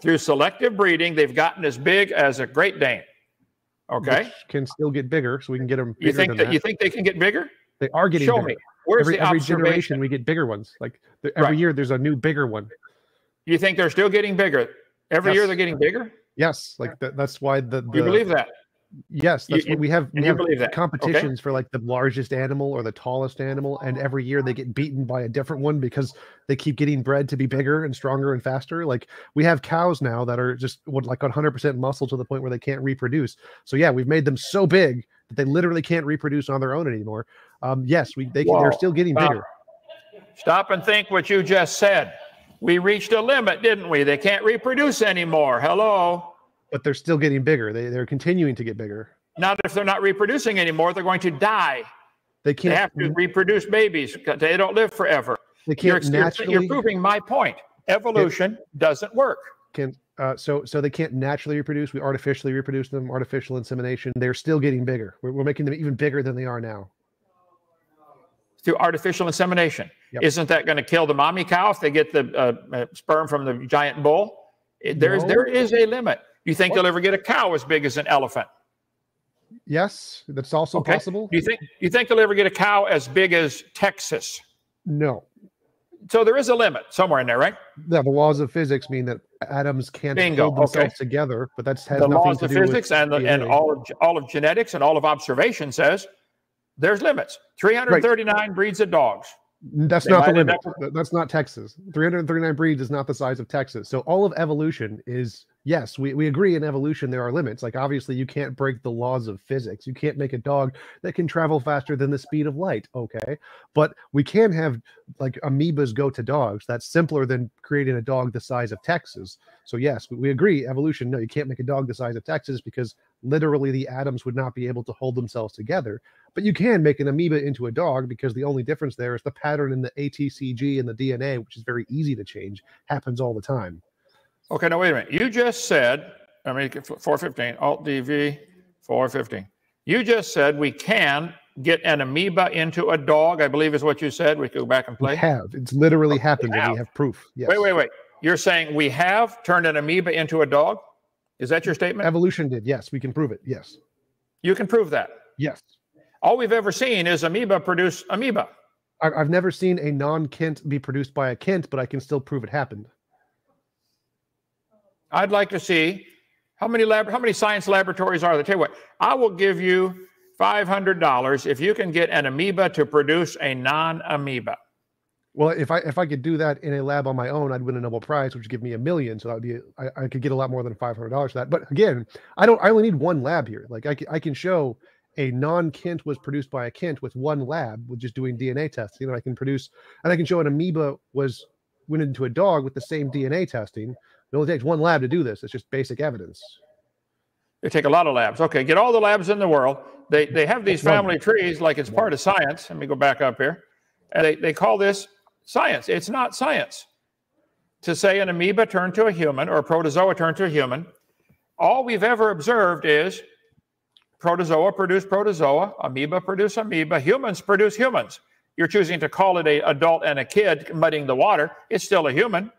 Through selective breeding, they've gotten as big as a Great Dane. Okay, which can still get bigger, so we can get them. Bigger you think than that, that? You think they can get bigger? They are getting. Show bigger. me. Where's every, the every generation we get bigger ones? Like every right. year, there's a new bigger one. You think they're still getting bigger? Every yes. year they're getting bigger. Yes, like th that's why the, the. You believe that? Yes, that's you, what we have. We you have believe that? Competitions okay. for like the largest animal or the tallest animal, and every year they get beaten by a different one because they keep getting bred to be bigger and stronger and faster. Like we have cows now that are just like one hundred percent muscle to the point where they can't reproduce. So yeah, we've made them so big that they literally can't reproduce on their own anymore. Um, yes, we they can, they're still getting Stop. bigger. Stop and think what you just said. We reached a limit, didn't we? They can't reproduce anymore. Hello. But they're still getting bigger. They, they're continuing to get bigger. Not if they're not reproducing anymore. They're going to die. They can't they have to reproduce babies. They don't live forever. They can't you're, naturally, you're proving my point. Evolution it, doesn't work. Can, uh, so, so they can't naturally reproduce. We artificially reproduce them, artificial insemination. They're still getting bigger. We're, we're making them even bigger than they are now. Through artificial insemination. Yep. Isn't that going to kill the mommy cow if they get the uh, sperm from the giant bull? There is no. there is a limit. You think what? they'll ever get a cow as big as an elephant? Yes, that's also okay. possible. Do you think you think they'll ever get a cow as big as Texas? No. So there is a limit somewhere in there, right? Yeah, the laws of physics mean that atoms can't Bingo. hold themselves okay. together, but that's has the nothing laws to of do physics with and the, and all of all of genetics and all of observation says there's limits. three hundred thirty-nine right. breeds of dogs. That's they not the limit. That's not Texas. three hundred thirty-nine breeds is not the size of Texas. So all of evolution is yes, we, we agree in evolution there are limits. Like, obviously, you can't break the laws of physics. You can't make a dog that can travel faster than the speed of light, okay? But we can have, like, amoebas go to dogs. That's simpler than creating a dog the size of Texas. So, yes, we agree, evolution, no, you can't make a dog the size of Texas because literally the atoms would not be able to hold themselves together. But you can make an amoeba into a dog because the only difference there is the pattern in the A T C G and the D N A, which is very easy to change, happens all the time. Okay, now wait a minute. You just said, I mean, four fifteen, Alt-D V, four fifteen. You just said we can get an amoeba into a dog, I believe is what you said. We could go back and play. We have. It's literally oh, happened, we and we have proof. Yes. Wait, wait, wait. You're saying we have turned an amoeba into a dog? Is that your statement? Evolution did, yes. We can prove it, yes. You can prove that? Yes. All we've ever seen is amoeba produce amoeba. I've never seen a non-Kent be produced by a Kent, but I can still prove it happened. I'd like to see how many lab, how many science laboratories are there. Tell you what, I will give you five hundred dollars if you can get an amoeba to produce a non-amoeba. Well, if I if I could do that in a lab on my own, I'd win a Nobel Prize, which would give me a million. So that'd be I, I could get a lot more than five hundred dollars for that. But again, I don't. I only need one lab here. Like I can, I can show a non-Kent was produced by a Kent with one lab, with just doing D N A tests. You know, I can produce and I can show an amoeba was went into a dog with the same D N A testing. It only takes one lab to do this. It's just basic evidence. They take a lot of labs. Okay, get all the labs in the world. They they have these family trees like it's part of science. Let me go back up here. And they, they call this science. It's not science. To say an amoeba turned to a human or a protozoa turned to a human, all we've ever observed is protozoa produce protozoa, amoeba produce amoeba, humans produce humans. You're choosing to call it an adult and a kid muddying the water. It's still a human.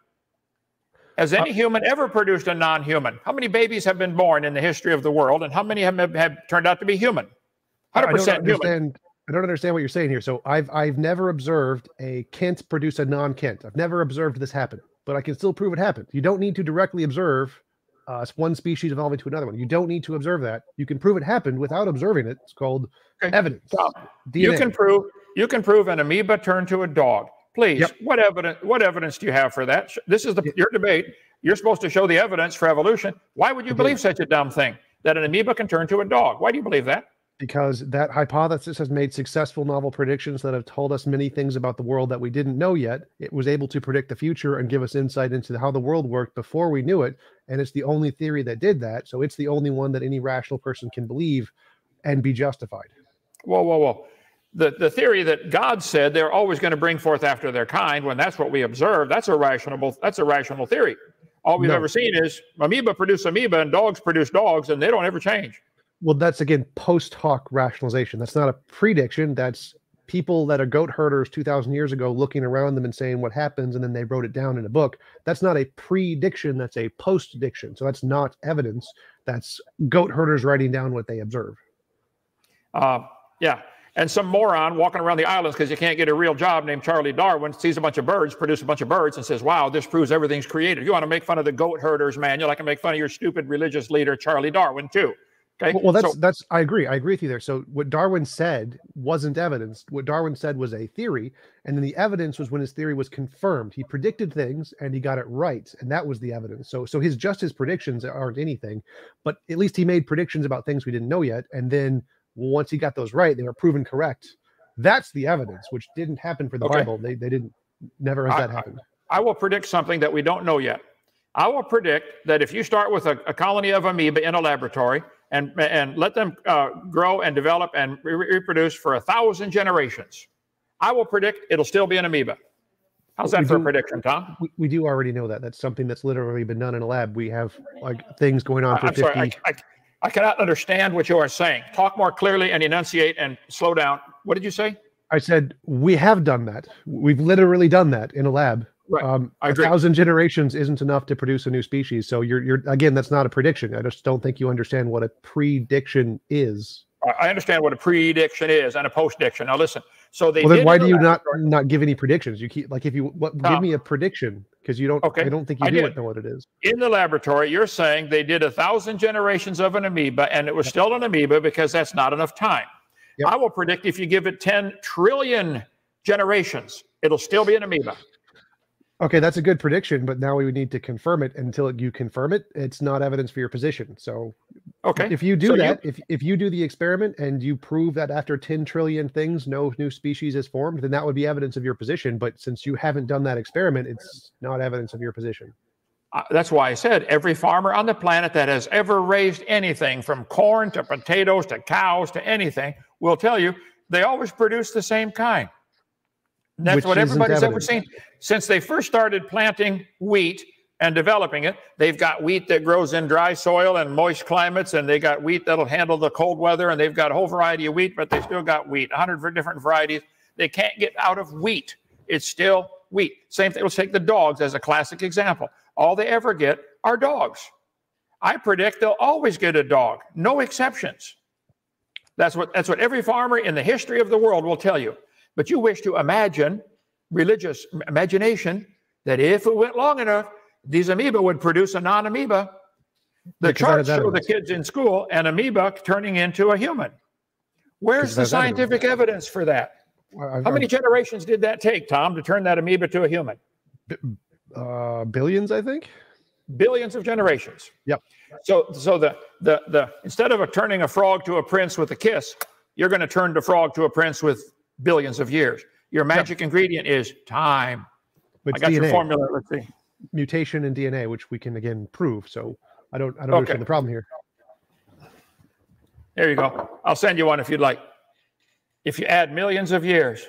Has any human ever produced a non-human? How many babies have been born in the history of the world, and how many have, have turned out to be human? one hundred percent human. I don't understand what you're saying here. So I've I've never observed a Kent produce a non-Kent. I've never observed this happen, but I can still prove it happened. You don't need to directly observe uh, one species evolving to another one. You don't need to observe that. You can prove it happened without observing it. It's called okay. evidence. You can prove you can prove an amoeba turned to a dog. Please, yep. what evidence? What evidence do you have for that? This is the, yep. your debate. You're supposed to show the evidence for evolution. Why would you okay. believe such a dumb thing that an amoeba can turn to a dog? Why do you believe that? Because that hypothesis has made successful novel predictions that have told us many things about the world that we didn't know yet. It was able to predict the future and give us insight into how the world worked before we knew it, and it's the only theory that did that. So it's the only one that any rational person can believe and be justified. Whoa, whoa, whoa. The, the theory that God said they're always going to bring forth after their kind, when that's what we observe, that's a rational, that's a rational theory. All we've no. ever seen is amoeba produce amoeba and dogs produce dogs, and they don't ever change. Well, that's, again, post hoc rationalization. That's not a prediction. That's people that are goat herders two thousand years ago looking around them and saying what happens, and then they wrote it down in a book. That's not a prediction. That's a post-diction. So that's not evidence. That's goat herders writing down what they observe. Uh, yeah. And some moron walking around the islands because you can't get a real job named Charlie Darwin sees a bunch of birds, produce a bunch of birds, and says, wow, this proves everything's created. You want to make fun of the goat herders, man. You're like, I can make fun of your stupid religious leader, Charlie Darwin, too. Okay. Well, well that's, so, that's, I agree. I agree with you there. So what Darwin said wasn't evidence. What Darwin said was a theory. And then the evidence was when his theory was confirmed. He predicted things and he got it right. And that was the evidence. So, so his, just his predictions aren't anything, but at least he made predictions about things we didn't know yet. And then once he got those right, they were proven correct. That's the evidence, which didn't happen for the okay. Bible. They, they didn't, never has I, that happened. I, I will predict something that we don't know yet. I will predict that if you start with a, a colony of amoeba in a laboratory, And, and let them uh, grow and develop and re reproduce for a thousand generations, I will predict it'll still be an amoeba. How's that we for do, a prediction, Tom? We, we do already know that. That's something that's literally been done in a lab. We have like things going on for I'm fifty. Sorry, I, I, I cannot understand what you are saying. Talk more clearly and enunciate and slow down. What did you say? I said, we have done that. We've literally done that in a lab. Right. Um, a thousand generations isn't enough to produce a new species. So you're, you're again, that's not a prediction. I just don't think you understand what a prediction is. I understand what a prediction is and a postdiction. Now listen. So they. Well, then why do you not not give any predictions? You keep like if you what, give me a prediction because you don't. Okay. I don't think you do know what it is. In the laboratory, you're saying they did a thousand generations of an amoeba and it was still an amoeba because that's not enough time. Yep. I will predict if you give it ten trillion generations, it'll still be an amoeba. Okay, that's a good prediction, but now we would need to confirm it. Until you confirm it, it's not evidence for your position. So, okay, if you do so that, you... if if you do the experiment and you prove that after ten trillion things, no new species is formed, then that would be evidence of your position. But since you haven't done that experiment, it's not evidence of your position. Uh, that's why I said every farmer on the planet that has ever raised anything, from corn to potatoes to cows to anything, will tell you they always produce the same kind. And that's what everybody's ever seen. Since they first started planting wheat and developing it, they've got wheat that grows in dry soil and moist climates, and they got wheat that'll handle the cold weather, and they've got a whole variety of wheat, but they still got wheat, a hundred different varieties. They can't get out of wheat. It's still wheat. Same thing. Let's take the dogs as a classic example. All they ever get are dogs. I predict they'll always get a dog, no exceptions. That's what, that's what every farmer in the history of the world will tell you. But you wish to imagine, religious imagination, that if it went long enough, these amoeba would produce a non-amoeba. The charts show the kids in school an amoeba turning into a human. Where's the scientific evidence for that? How many generations did that take, Tom, to turn that amoeba to a human? Uh, billions, I think. Billions of generations. Yep. So, so the the the instead of a turning a frog to a prince with a kiss, you're going to turn the frog to a prince with billions of years. Your magic yep. ingredient is time. But I got D N A. Your formula. Let's see. Mutation in D N A, which we can again prove. So I don't I don't okay. understand the problem here. There you go. I'll send you one if you'd like. If you add millions of years,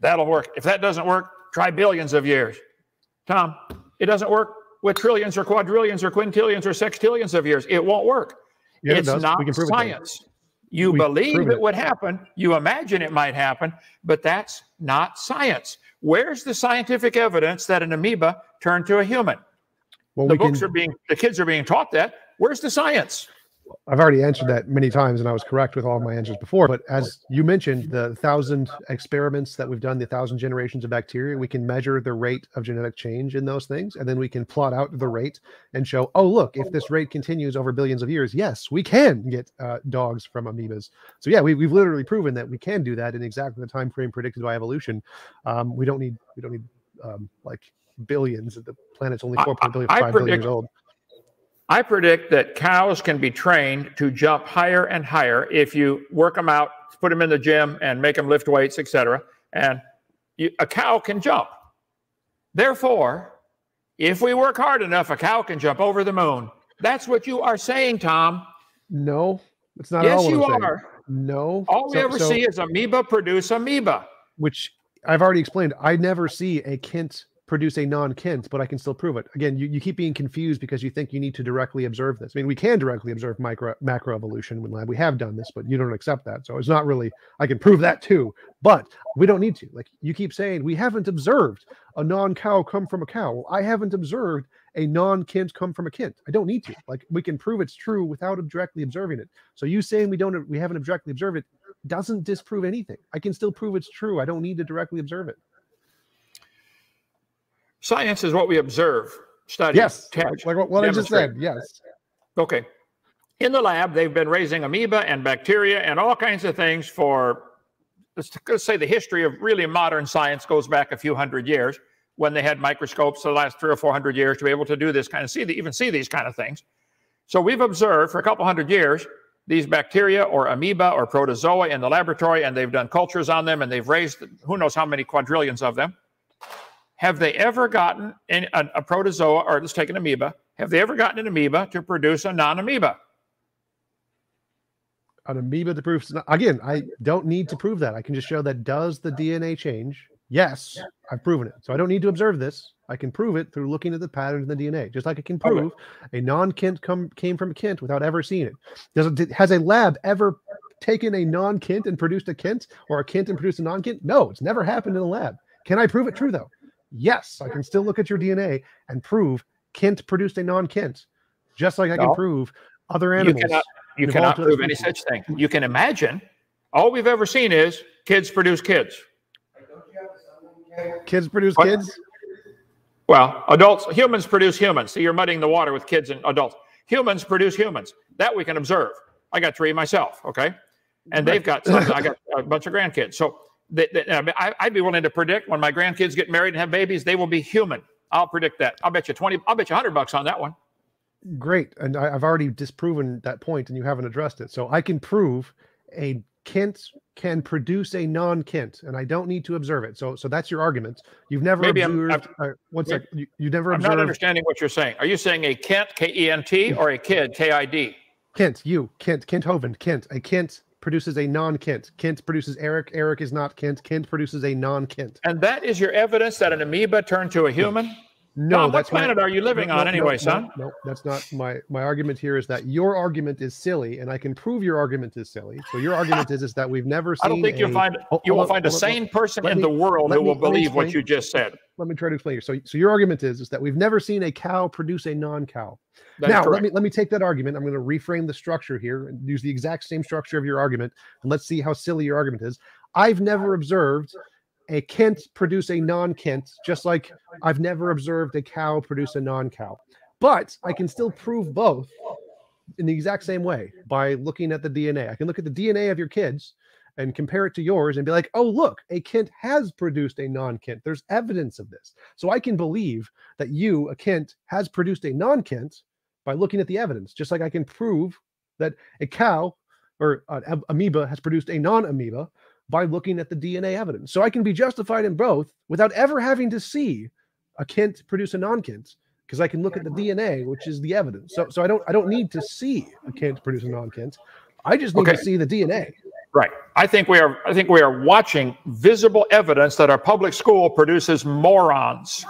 that'll work. If that doesn't work, try billions of years. Tom, it doesn't work with trillions or quadrillions or quintillions or sextillions of years. It won't work. Yeah, it's it not science. It you we believe it, it would happen. You imagine it might happen, but that's not science. Where's the scientific evidence that an amoeba turned to a human? Well, the we books can... are being, the kids are being taught that. Where's the science? I've already answered that many times, and I was correct with all my answers before. But as you mentioned, the thousand experiments that we've done, the thousand generations of bacteria, we can measure the rate of genetic change in those things, and then we can plot out the rate and show, oh, look, if this rate continues over billions of years, yes, we can get uh, dogs from amoebas. So, yeah, we, we've literally proven that we can do that in exactly the time frame predicted by evolution. Um, we don't need, we don't need um, like, billions. The planet's only four point five billion years old. I predict that cows can be trained to jump higher and higher if you work them out, put them in the gym, and make them lift weights, et cetera. And you, a cow can jump. Therefore, if we work hard enough, a cow can jump over the moon. That's what you are saying, Tom. No, it's not. Yes, all you are. No. All we so, ever so, see is amoeba produce amoeba, which I've already explained. I never see a Kent produce a non-Kent, but I can still prove it. Again, you, you keep being confused because you think you need to directly observe this. I mean, we can directly observe micro macro evolution in lab. We have done this, but you don't accept that. So it's not really, I can prove that too, but we don't need to. Like you keep saying, we haven't observed a non-cow come from a cow. Well, I haven't observed a non-Kent come from a Kent. I don't need to. Like we can prove it's true without directly observing it. So you saying we don't, we haven't directly observed it doesn't disprove anything. I can still prove it's true. I don't need to directly observe it. Science is what we observe, study, yes, test, like what I just said, yes. Okay. In the lab, they've been raising amoeba and bacteria and all kinds of things for, let's, let's say the history of really modern science goes back a few hundred years when they had microscopes the last three or four hundred years to be able to do this kind of, see the, even see these kind of things. So we've observed for a couple hundred years these bacteria or amoeba or protozoa in the laboratory, and they've done cultures on them, and they've raised who knows how many quadrillions of them. Have they ever gotten in a, a protozoa, or let's take an amoeba, have they ever gotten an amoeba to produce a non-amoeba? An amoeba to prove, again, I don't need to prove that. I can just show that does the D N A change? Yes, I've proven it. So I don't need to observe this. I can prove it through looking at the patterns in the D N A, just like I can prove okay. a non-Kent come, came from a Kent without ever seeing it. Does it has a lab ever taken a non-Kent and produced a Kent, or a Kent and produced a non-Kent? No, it's never happened in a lab. Can I prove it true, though? Yes, I can still look at your D N A and prove Kent produced a non-Kent, just like I can no, prove other animals. You cannot, you cannot prove any such thing. You can imagine. All we've ever seen is kids produce kids. Kids produce what? Kids? Well, adults, humans produce humans. So you're muddying the water with kids and adults. Humans produce humans. That we can observe. I got three myself, okay? And right. they've got something. I got a bunch of grandkids. So that, that I mean, I, I'd be willing to predict when my grandkids get married and have babies, they will be human. I'll predict that. I'll bet you twenty. I'll bet you a hundred bucks on that one. Great, and I, I've already disproven that point, and you haven't addressed it. So I can prove a Kent can produce a non-Kent, and I don't need to observe it. So, so that's your argument. You've never maybe observed. I'm, I'm, uh, one yeah, second. You, you never. I'm observed. Not understanding what you're saying. Are you saying a Kent, K E N T, yeah. or a kid, K I D? Kent, you, Kent, Kent Hovind, Kent, a Kent produces a non-Kent. Kent produces Eric. Eric is not Kent. Kent produces a non-Kent. And that is your evidence that an amoeba turned to a human? Yeah. No, Tom, that's what planet my, are you living no, on no, anyway, no, son? No, no, that's not my my argument here. Is that your argument is silly, and I can prove your argument is silly. So your argument is is that we've never seen. I don't think a, you'll find oh, you will on, find a sane on, person in me, the world who me, will believe explain, what you just said. Let me try to explain here. So so your argument is is that we've never seen a cow produce a non-cow. That's now correct. let me let me take that argument. I'm going to reframe the structure here and use the exact same structure of your argument, and let's see how silly your argument is. I've never observed a Kent produce a non-Kent, just like I've never observed a cow produce a non-cow. But I can still prove both in the exact same way by looking at the D N A. I can look at the D N A of your kids and compare it to yours and be like, oh, look, a Kent has produced a non-Kent. There's evidence of this. So I can believe that you, a Kent, has produced a non-Kent by looking at the evidence, just like I can prove that a cow or an amoeba has produced a non-amoeba by looking at the D N A evidence. So I can be justified in both without ever having to see a Kent produce a non-Kent, because I can look at the D N A, which is the evidence. So so I don't I don't need to see a Kent produce a non-Kent. I just need okay. to see the D N A. Right. I think we are I think we are watching visible evidence that our public school produces morons.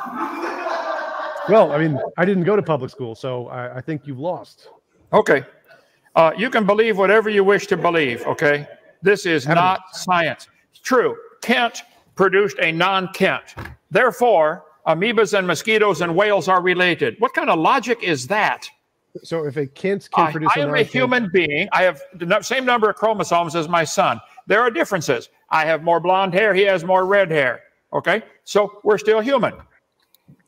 Well, I mean, I didn't go to public school, so I, I think you've lost. Okay. Uh, you can believe whatever you wish to believe, okay? This is not science. True, Kent produced a non-Kent. Therefore, amoebas and mosquitoes and whales are related. What kind of logic is that? So if a Kent can I, produce I a non-Kent. I am a human being. I have the same number of chromosomes as my son. There are differences. I have more blonde hair. He has more red hair. Okay? So we're still human.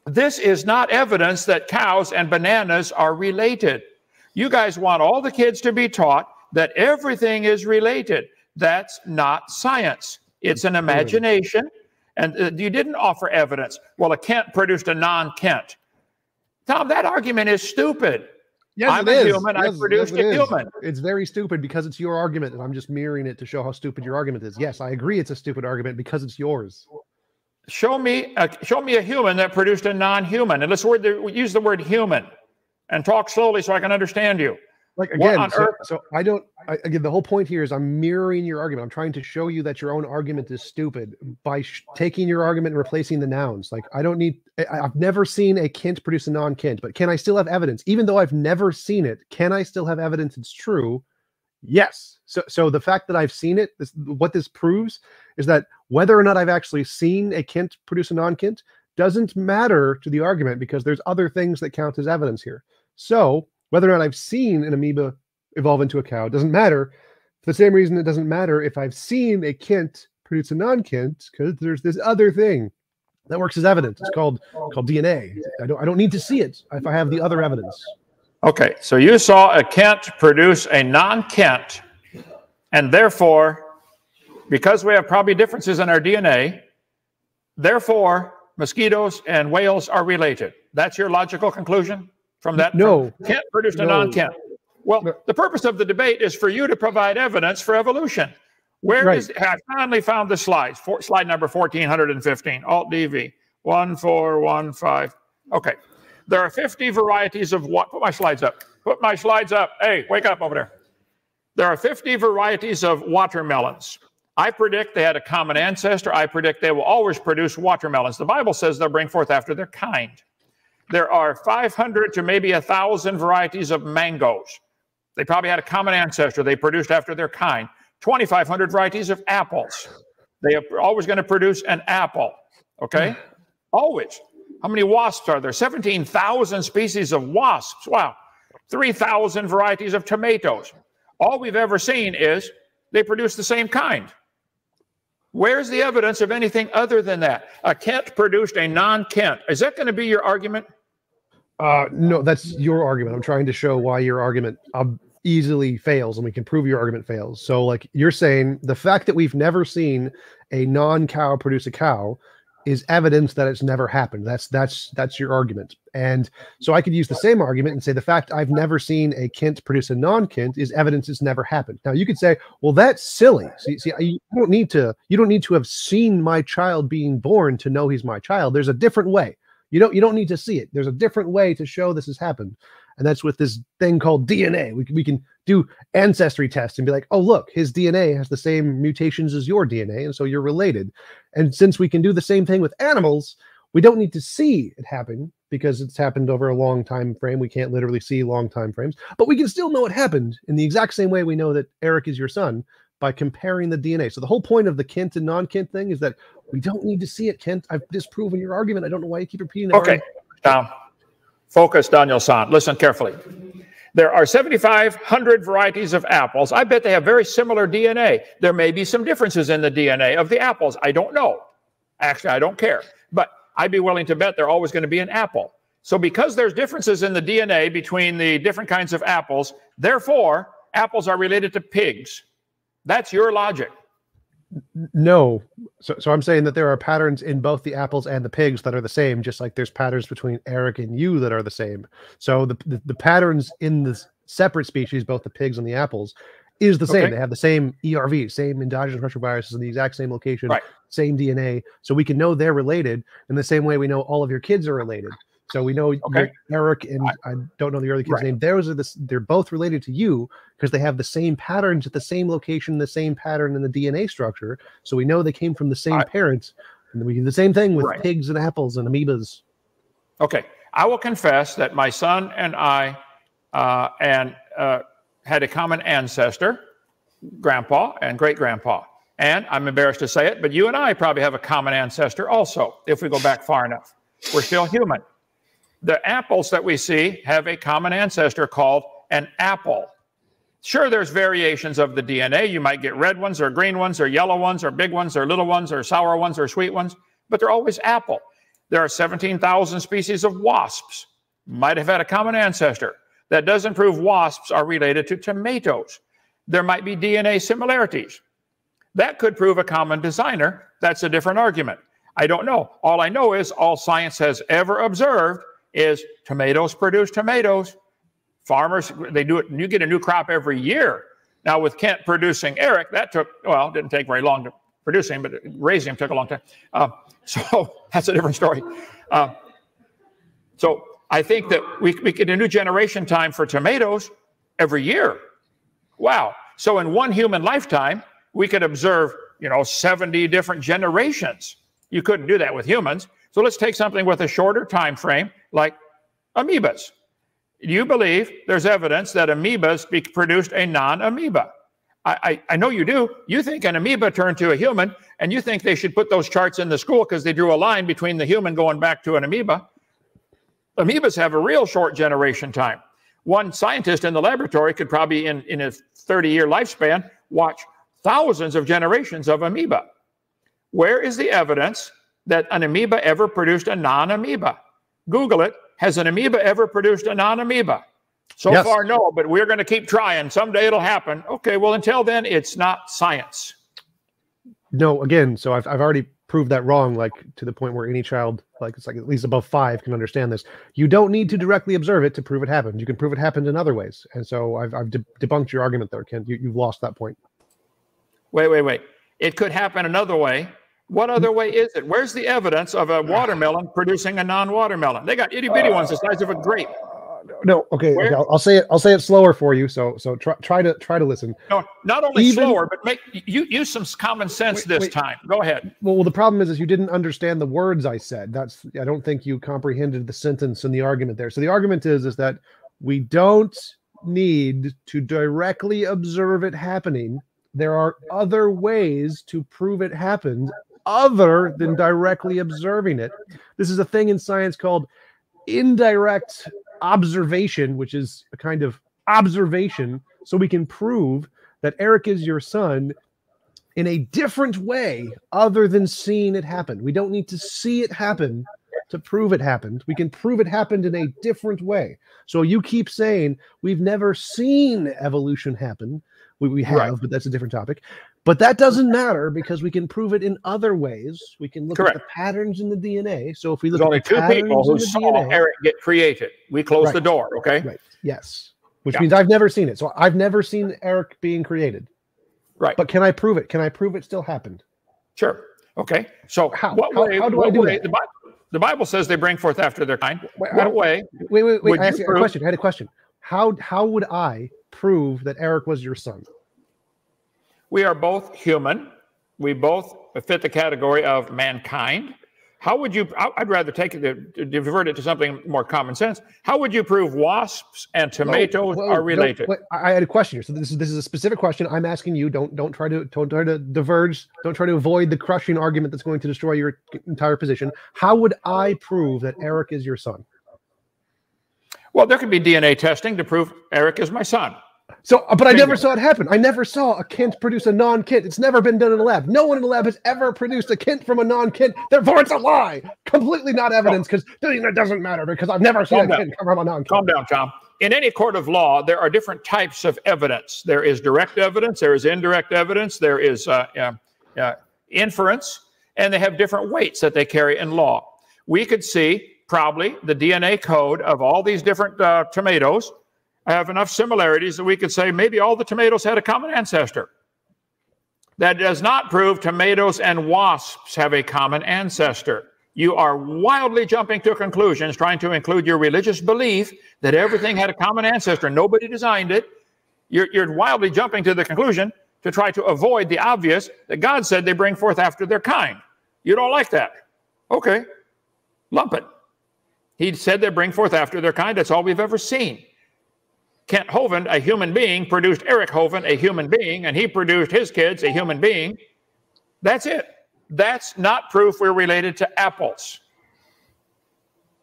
This is not evidence that cows and bananas are related. You guys want all the kids to be taught that everything is related. That's not science. It's an imagination. And uh, you didn't offer evidence. Well, a Kent produced a non-Kent. Tom, that argument is stupid. Yes, I'm it a is. human. Yes, I produced yes, it a human. Is. It's very stupid because it's your argument, and I'm just mirroring it to show how stupid your argument is. Yes, I agree it's a stupid argument because it's yours. Show me a, show me a human that produced a non-human. And let's word the, use the word human and talk slowly so I can understand you. Like again, so, so I don't, I, again, the whole point here is I'm mirroring your argument. I'm trying to show you that your own argument is stupid by sh taking your argument and replacing the nouns. Like I don't need, I, I've never seen a Kent produce a non-Kent, but can I still have evidence? Even though I've never seen it, can I still have evidence it's true? Yes. So, so the fact that I've seen it, this, what this proves is that whether or not I've actually seen a Kent produce a non-Kent doesn't matter to the argument because there's other things that count as evidence here. So whether or not I've seen an amoeba evolve into a cow doesn't matter. For the same reason it doesn't matter if I've seen a Kent produce a non-Kent, because there's this other thing that works as evidence. It's called called D N A. I don't I don't need to see it if I have the other evidence. Okay, so you saw a Kent produce a non-Kent, and therefore, because we have probably differences in our D N A, therefore mosquitoes and whales are related. That's your logical conclusion? From that, no, from Kent produced a no. non-Kent. Well, no. The purpose of the debate is for you to provide evidence for evolution. Where right. is I finally found the slides? For, slide number fourteen fifteen, Alt D V one four one five. Okay, there are fifty varieties of what? Put my slides up. Put my slides up. Hey, wake up over there. There are fifty varieties of watermelons. I predict they had a common ancestor. I predict they will always produce watermelons. The Bible says they'll bring forth after their kind. There are five hundred to maybe one thousand varieties of mangoes. They probably had a common ancestor. They produced after their kind. twenty-five hundred varieties of apples. They are always going to produce an apple, okay? Always. How many wasps are there? seventeen thousand species of wasps. Wow. three thousand varieties of tomatoes. All we've ever seen is they produce the same kind. Where's the evidence of anything other than that? A Kent produced a non-Kent. Is that going to be your argument? Uh, no, that's your argument. I'm trying to show why your argument. Um, easily fails, and we can prove your argument fails. So like you're saying, the fact that we've never seen a non-cow produce a cow is evidence that it's never happened. That's that's that's your argument. And so I could use the same argument and say the fact I've never seen a Kent produce a non-Kent is evidence it's never happened. Now you could say, well, that's silly. See, see, you don't need to you don't need to have seen my child being born to know he's my child. There's a different way. You don't you don't need to see it. There's a different way to show this has happened, and that's with this thing called D N A. We we can do ancestry tests and be like, oh look, his D N A has the same mutations as your D N A, and so you're related. And since we can do the same thing with animals, we don't need to see it happen because it's happened over a long time frame. We can't literally see long time frames, but we can still know it happened in the exact same way we know that Eric is your son by comparing the D N A. So the whole point of the Kent and non-Kent thing is that we don't need to see it, Kent. I've disproven your argument. I don't know why you keep repeating it. Okay, Tom, focus on your son. Listen carefully. There are seventy-five hundred varieties of apples. I bet they have very similar D N A. There may be some differences in the D N A of the apples. I don't know. Actually, I don't care. But I'd be willing to bet they're always going to be an apple. So because there's differences in the D N A between the different kinds of apples, therefore, apples are related to pigs. That's your logic. No. So, so I'm saying that there are patterns in both the apples and the pigs that are the same, just like there's patterns between Eric and you that are the same. So the, the, the patterns in the separate species, both the pigs and the apples, is the same. Okay. They have the same E R V, same endogenous retroviruses in the exact same location, right. Same D N A. So we can know they're related in the same way we know all of your kids are related. So we know okay. Eric and I don't know the other kid's right. name. Those are this, they're both related to you because they have the same patterns at the same location, the same pattern in the D N A structure. So we know they came from the same right. parents. And we do the same thing with right. pigs and apples and amoebas. Okay. I will confess that my son and I uh, and uh, had a common ancestor, grandpa and great-grandpa. And I'm embarrassed to say it, but you and I probably have a common ancestor also, if we go back far enough. We're still human. The apples that we see have a common ancestor called an apple. Sure, there's variations of the D N A. You might get red ones or green ones or yellow ones or big ones or little ones or sour ones or sweet ones, but they're always apple. There are seventeen thousand species of wasps. Might have had a common ancestor. That doesn't prove wasps are related to tomatoes. There might be D N A similarities. That could prove a common designer. That's a different argument. I don't know. All I know is all science has ever observed is tomatoes produce tomatoes. Farmers, they do it, and you get a new crop every year. Now with Kent producing Eric, that took, well, it didn't take very long to produce him, but raising him took a long time. Uh, so that's a different story. Uh, so I think that we, we get a new generation time for tomatoes every year. Wow. So in one human lifetime, we could observe, you know, seventy different generations. You couldn't do that with humans. So let's take something with a shorter time frame, like amoebas. You believe there's evidence that amoebas produced a non-amoeba. I, I, I know you do. You think an amoeba turned to a human, and you think they should put those charts in the school because they drew a line between the human going back to an amoeba. Amoebas have a real short generation time. One scientist in the laboratory could probably, in, in a thirty-year lifespan, watch thousands of generations of amoeba. Where is the evidence that an amoeba ever produced a non-amoeba? Google it. Has an amoeba ever produced a non-amoeba? So yes. far, no, but we're going to keep trying. Someday it'll happen. Okay, well, until then, it's not science. No, again, so I've, I've already proved that wrong, like to the point where any child, like it's like at least above five, can understand this. You don't need to directly observe it to prove it happened. You can prove it happened in other ways. And so I've, I've de debunked your argument there, Kent. You, you've lost that point. Wait, wait, wait. It could happen another way. What other way is it? Where's the evidence of a watermelon producing a non-watermelon? They got itty-bitty ones the size of a grape. No, okay, okay I'll, I'll say it. I'll say it slower for you. So, so try, try to try to listen. No, not only Even, slower, but make you use some common sense wait, this wait. time. Go ahead. Well, well, the problem is, is you didn't understand the words I said. That's I don't think you comprehended the sentence and the argument there. So the argument is, is that we don't need to directly observe it happening. There are other ways to prove it happened other than directly observing it. This is a thing in science called indirect observation, which is a kind of observation. So we can prove that Eric is your son in a different way other than seeing it happen. We don't need to see it happen to prove it happened. We can prove it happened in a different way. So you keep saying we've never seen evolution happen. We, we have, right. But that's a different topic. But that doesn't matter because we can prove it in other ways. We can look Correct. At the patterns in the D N A. So if we look There's at the only two people who saw D N A, Eric get created, we close right. the door. Okay. Right. Yes. Which yeah. means I've never seen it. So I've never seen Eric being created. Right. But can I prove it? Can I prove it still happened? Sure. Okay. So how? What how, way, how do what I do way, that? The Bible, the Bible says they bring forth after their kind. Wait, what I, way? Wait, wait, wait. I asked you a question. I had a question. How how would I prove that Eric was your son? We are both human. We both fit the category of mankind. How would you, I'd rather take it, to, to divert it to something more common sense. How would you prove wasps and tomatoes no, well, are related? No, I had a question here. So this is, this is a specific question I'm asking you. Don't, don't try to, don't try to diverge. Don't try to avoid the crushing argument that's going to destroy your entire position. How would I prove that Eric is your son? Well, there could be D N A testing to prove Eric is my son. So, but I never saw it happen. I never saw a Kent produce a non-Kent. It's never been done in a lab. No one in a lab has ever produced a Kent from a non-Kent. Therefore, it's a lie. Completely not evidence because it doesn't matter because I've never seen a Kent come from a non-Kent. Calm down, Tom. In any court of law, there are different types of evidence. There is direct evidence. There is indirect evidence. There is uh, uh, uh, inference. And they have different weights that they carry in law. We could see probably the D N A code of all these different uh, tomatoes have enough similarities that we could say maybe all the tomatoes had a common ancestor. That does not prove tomatoes and wasps have a common ancestor. You are wildly jumping to conclusions, trying to include your religious belief that everything had a common ancestor. Nobody designed it. You're, you're wildly jumping to the conclusion to try to avoid the obvious that God said they bring forth after their kind. You don't like that. Okay, lump it. He said they bring forth after their kind. That's all we've ever seen. Kent Hovind, a human being, produced Eric Hovind, a human being, and he produced his kids, a human being. That's it. That's not proof we're related to apples.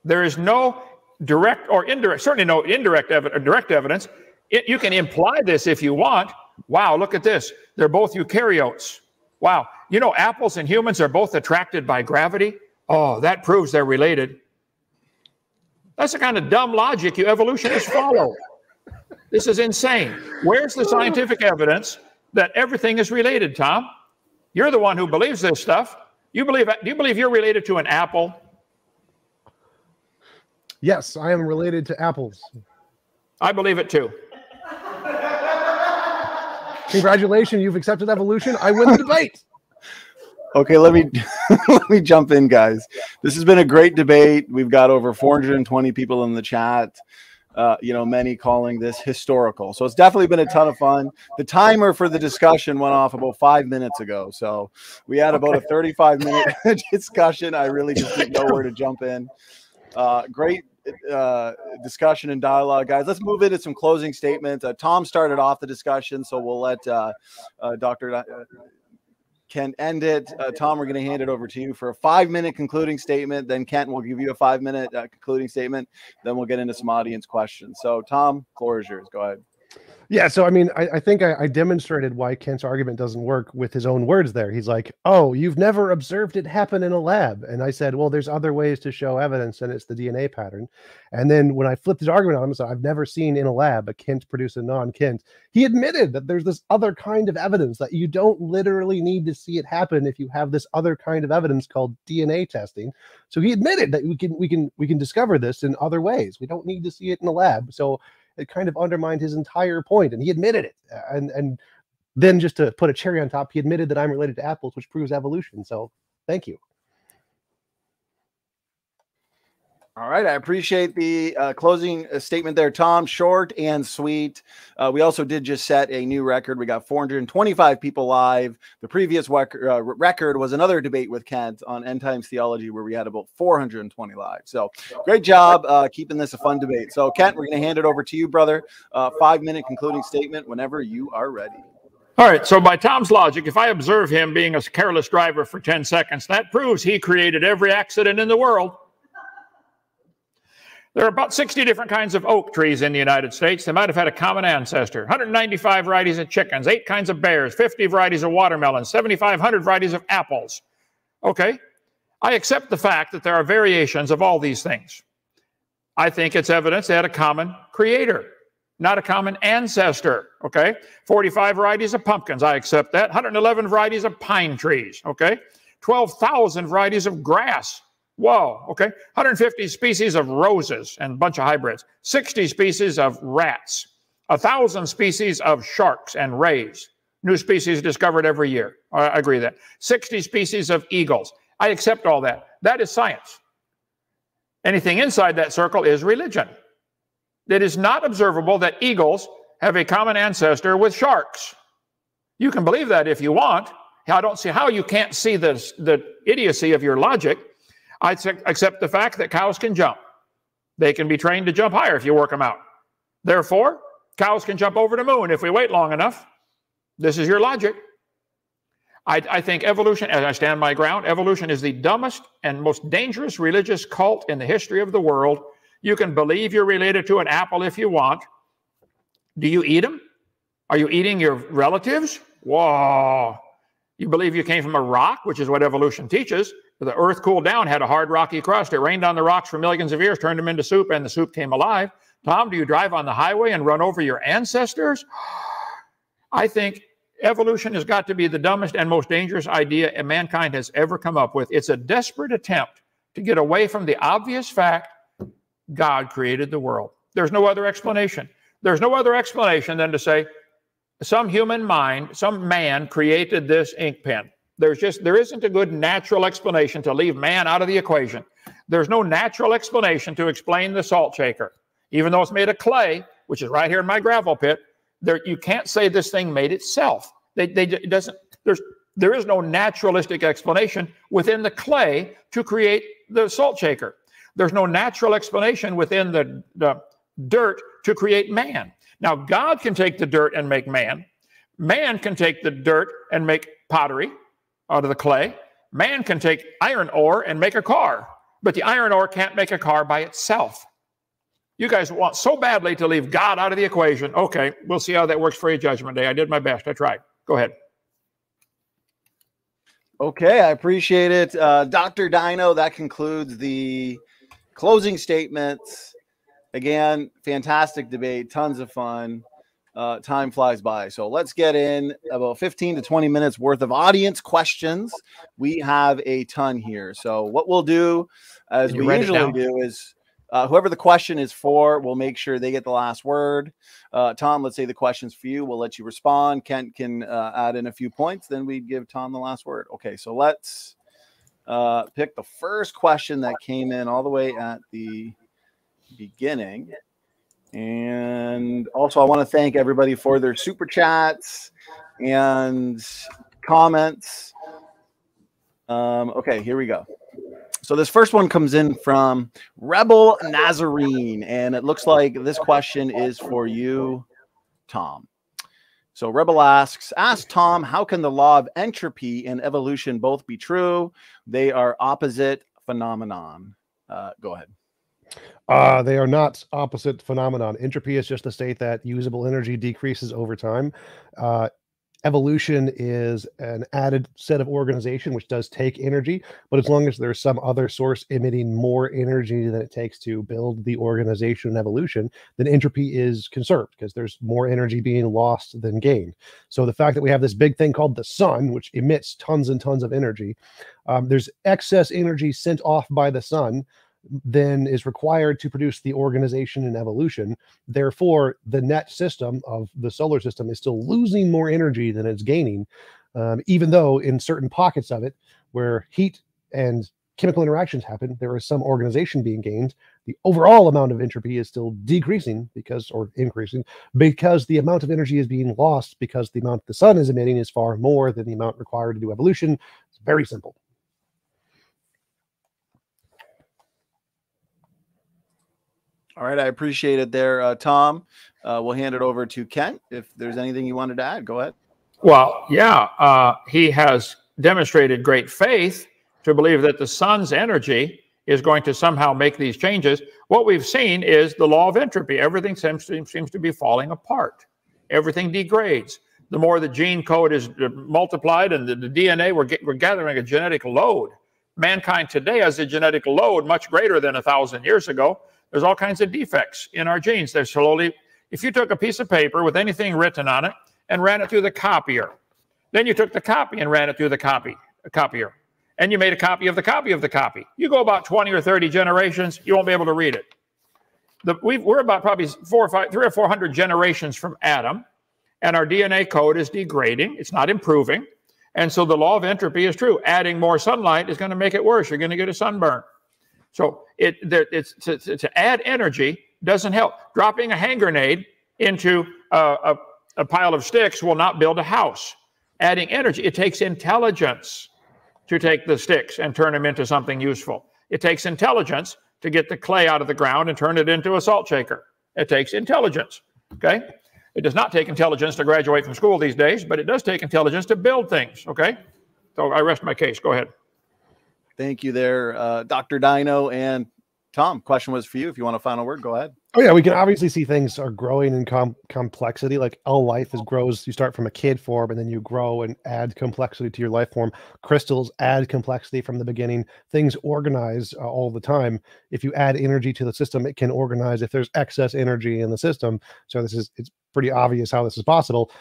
There is no direct or indirect, certainly no indirect ev or direct evidence. It, you can imply this if you want. Wow, look at this. They're both eukaryotes. Wow. You know, apples and humans are both attracted by gravity. Oh, that proves they're related. That's the kind of dumb logic you evolutionists follow. This is insane. Where's the scientific evidence that everything is related, Tom? You're the one who believes this stuff. You believe, do you believe you're related to an apple? Yes, I am related to apples. I believe it too. Congratulations, you've accepted evolution. I win the debate. Okay, let me let me jump in, guys. This has been a great debate. We've got over four hundred twenty people in the chat. Uh, you know, many calling this historical. So it's definitely been a ton of fun. The timer for the discussion went off about five minutes ago. So we had about okay. a thirty-five minute discussion. I really just didn't know where to jump in. Uh, great uh, discussion and dialogue, guys. Let's move into some closing statements. Uh, Tom started off the discussion, so we'll let uh, uh, Doctor Uh, Kent end it. Uh, Tom, we're going to hand it over to you for a five minute concluding statement. Then Kent will give you a five minute uh, concluding statement. Then we'll get into some audience questions. So Tom, floor is yours. Go ahead. Yeah. So, I mean, I, I think I, I demonstrated why Kent's argument doesn't work with his own words there. He's like, oh, you've never observed it happen in a lab. And I said, well, there's other ways to show evidence and it's the D N A pattern. And then when I flipped his argument on him, I said, I've never seen in a lab a Kent produce a non-Kent. He admitted that there's this other kind of evidence that you don't literally need to see it happen if you have this other kind of evidence called D N A testing. So he admitted that we can, we can, we can discover this in other ways. We don't need to see it in a lab. So it kind of undermined his entire point, and he admitted it. And and then just to put a cherry on top, he admitted that I'm related to apples, which proves evolution. So thank you. All right. I appreciate the uh, closing statement there, Tom. Short and sweet. Uh, we also did just set a new record. We got four hundred twenty-five people live. The previous rec uh, record was another debate with Kent on end times theology where we had about four hundred twenty live. So great job uh, keeping this a fun debate. So Kent, we're going to hand it over to you, brother. Uh, five minute concluding statement whenever you are ready. All right. So by Tom's logic, if I observe him being a careless driver for ten seconds, that proves he created every accident in the world. There are about sixty different kinds of oak trees in the United States. They might have had a common ancestor. one hundred ninety-five varieties of chickens, eight kinds of bears, fifty varieties of watermelons, seventy-five hundred varieties of apples. Okay, I accept the fact that there are variations of all these things. I think it's evidence they had a common creator, not a common ancestor, okay? forty-five varieties of pumpkins, I accept that. one hundred eleven varieties of pine trees, okay? twelve thousand varieties of grass, whoa, okay? one hundred fifty species of roses and a bunch of hybrids. sixty species of rats. one thousand species of sharks and rays. New species discovered every year. I agree with that. sixty species of eagles. I accept all that. That is science. Anything inside that circle is religion. It is not observable that eagles have a common ancestor with sharks. You can believe that if you want. I don't see how you can't see this, the idiocy of your logic. I accept the fact that cows can jump. They can be trained to jump higher if you work them out. Therefore, cows can jump over the moon if we wait long enough. This is your logic. I, I think evolution, and I stand my ground, evolution is the dumbest and most dangerous religious cult in the history of the world. You can believe you're related to an apple if you want. Do you eat them? Are you eating your relatives? Whoa. You believe you came from a rock, which is what evolution teaches. The earth cooled down, had a hard rocky crust. It rained on the rocks for millions of years, turned them into soup, and the soup came alive. Tom, do you drive on the highway and run over your ancestors? I think evolution has got to be the dumbest and most dangerous idea mankind has ever come up with. It's a desperate attempt to get away from the obvious fact God created the world. There's no other explanation. There's no other explanation than to say some human mind, some man created this ink pen. There's just, there isn't a good natural explanation to leave man out of the equation. There's no natural explanation to explain the salt shaker. Even though it's made of clay, which is right here in my gravel pit, there, you can't say this thing made itself. They, they, it doesn't, there's, there is no naturalistic explanation within the clay to create the salt shaker. There's no natural explanation within the, the dirt to create man. Now, God can take the dirt and make man. Man can take the dirt and make pottery out of the clay. Man can take iron ore and make a car. But the iron ore can't make a car by itself. You guys want so badly to leave God out of the equation. Okay, we'll see how that works for you Judgment Day. I did my best. I tried. Go ahead. Okay, I appreciate it. Uh, Doctor Dino, that concludes the closing statements. Again, fantastic debate. Tons of fun. Uh, time flies by. So let's get in about fifteen to twenty minutes worth of audience questions. We have a ton here. So what we'll do, as we usually do, is... Uh, whoever the question is for, we'll make sure they get the last word. Uh, Tom, let's say the question's for you. We'll let you respond. Kent can uh, add in a few points. Then we'd give Tom the last word. Okay, so let's uh, pick the first question that came in all the way at the beginning. And also, I want to thank everybody for their super chats and comments. Um, okay, here we go. So this first one comes in from Rebel Nazarene, and it looks like this question is for you, Tom. So Rebel asks, ask Tom, how can the law of entropy and evolution both be true? They are opposite phenomenon. Uh, go ahead. Uh, they are not opposite phenomenon. Entropy is just a state that usable energy decreases over time. Uh, Evolution is an added set of organization, which does take energy, but as long as there's some other source emitting more energy than it takes to build the organization and evolution, then entropy is conserved because there's more energy being lost than gained. So the fact that we have this big thing called the sun, which emits tons and tons of energy, um, there's excess energy sent off by the sun, then is required to produce the organization and evolution. Therefore, the net system of the solar system is still losing more energy than it's gaining, um, even though in certain pockets of it where heat and chemical interactions happen, there is some organization being gained. The overall amount of entropy is still decreasing because, or increasing, because the amount of energy is being lost because the amount the sun is emitting is far more than the amount required to do evolution. It's very simple. All right, I appreciate it there, uh, Tom. Uh, we'll hand it over to Kent. If there's anything you wanted to add, go ahead. Well, yeah, uh, he has demonstrated great faith to believe that the sun's energy is going to somehow make these changes. What we've seen is the law of entropy. Everything seems to, seems to be falling apart. Everything degrades. The more the gene code is multiplied and the, the D N A, we're, get, we're gathering a genetic load. mankind today has a genetic load much greater than a thousand years ago. There's all kinds of defects in our genes. They're slowly, if you took a piece of paper with anything written on it and ran it through the copier, then you took the copy and ran it through the copy, copier, and you made a copy of the copy of the copy. You go about twenty or thirty generations, you won't be able to read it. The, we've, we're about probably four or five, three or four hundred generations from Adam, and our D N A code is degrading. It's not improving. And so the law of entropy is true. Adding more sunlight is going to make it worse. You're going to get a sunburn. So it, it's, to, to add energy doesn't help. Dropping a hand grenade into a, a, a pile of sticks will not build a house. Adding energy, it takes intelligence to take the sticks and turn them into something useful. It takes intelligence to get the clay out of the ground and turn it into a salt shaker. It takes intelligence, okay? It does not take intelligence to graduate from school these days, but it does take intelligence to build things, okay? So I rest my case. Go ahead. Thank you there, uh, Doctor Dino. And Tom, question was for you. If you want a final word, go ahead. Oh, yeah, we can obviously see things are growing in com complexity. Like all life is grows. You start from a kid form, and then you grow and add complexity to your life form. Crystals add complexity from the beginning. Things organize uh, all the time. If you add energy to the system, it can organize if there's excess energy in the system. So this is it's pretty obvious how this is possible.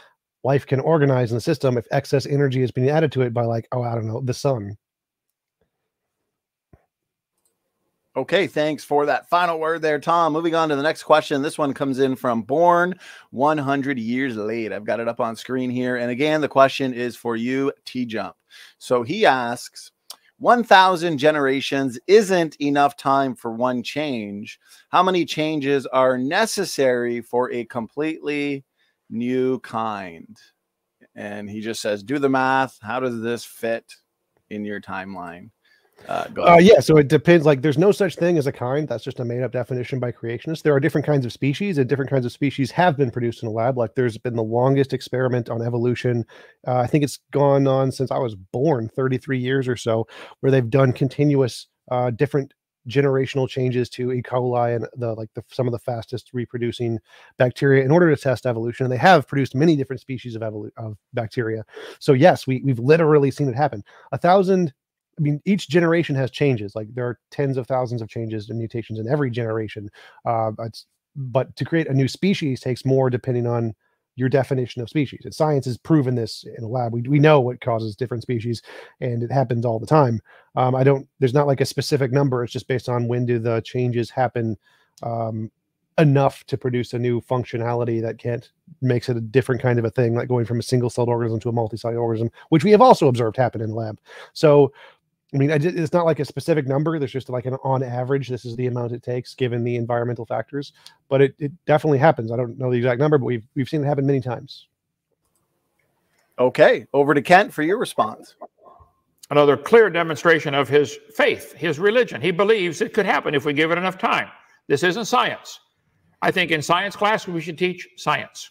Life can organize in the system if excess energy is being added to it by, like, oh, I don't know, the sun. Okay, thanks for that final word there, Tom. Moving on to the next question. This one comes in from Born one hundred Years Late. I've got it up on screen here. And again, the question is for you, T Jump. So he asks, one thousand generations isn't enough time for one change. How many changes are necessary for a completely new kind? And he just says, do the math. How does this fit in your timeline? Uh, uh, yeah, so it depends. Like, there's no such thing as a kind. That's just a made-up definition by creationists. There are different kinds of species, and different kinds of species have been produced in a lab. Like, there's been the longest experiment on evolution. Uh, I think it's gone on since I was born, thirty-three years or so, where they've done continuous uh, different generational changes to E. coli and the like the some of the fastest reproducing bacteria in order to test evolution, and they have produced many different species of evolu of bacteria. So yes, we we've literally seen it happen. A thousand. I mean, each generation has changes. Like, there are tens of thousands of changes and mutations in every generation. Uh, it's, but to create a new species takes more, depending on your definition of species. And science has proven this in a lab. We, we know what causes different species, and it happens all the time. Um, I don't, there's not like a specific number. It's just based on when do the changes happen um, enough to produce a new functionality that can't makes it a different kind of a thing, like going from a single-celled organism to a multicellular organism, which we have also observed happen in the lab. So, I mean, it's not like a specific number. There's just like an on average, this is the amount it takes given the environmental factors, but it, it definitely happens. I don't know the exact number, but we've, we've seen it happen many times. Okay. Over to Kent for your response. Another clear demonstration of his faith, his religion. He believes it could happen if we give it enough time. This isn't science. I think in science class, we should teach science.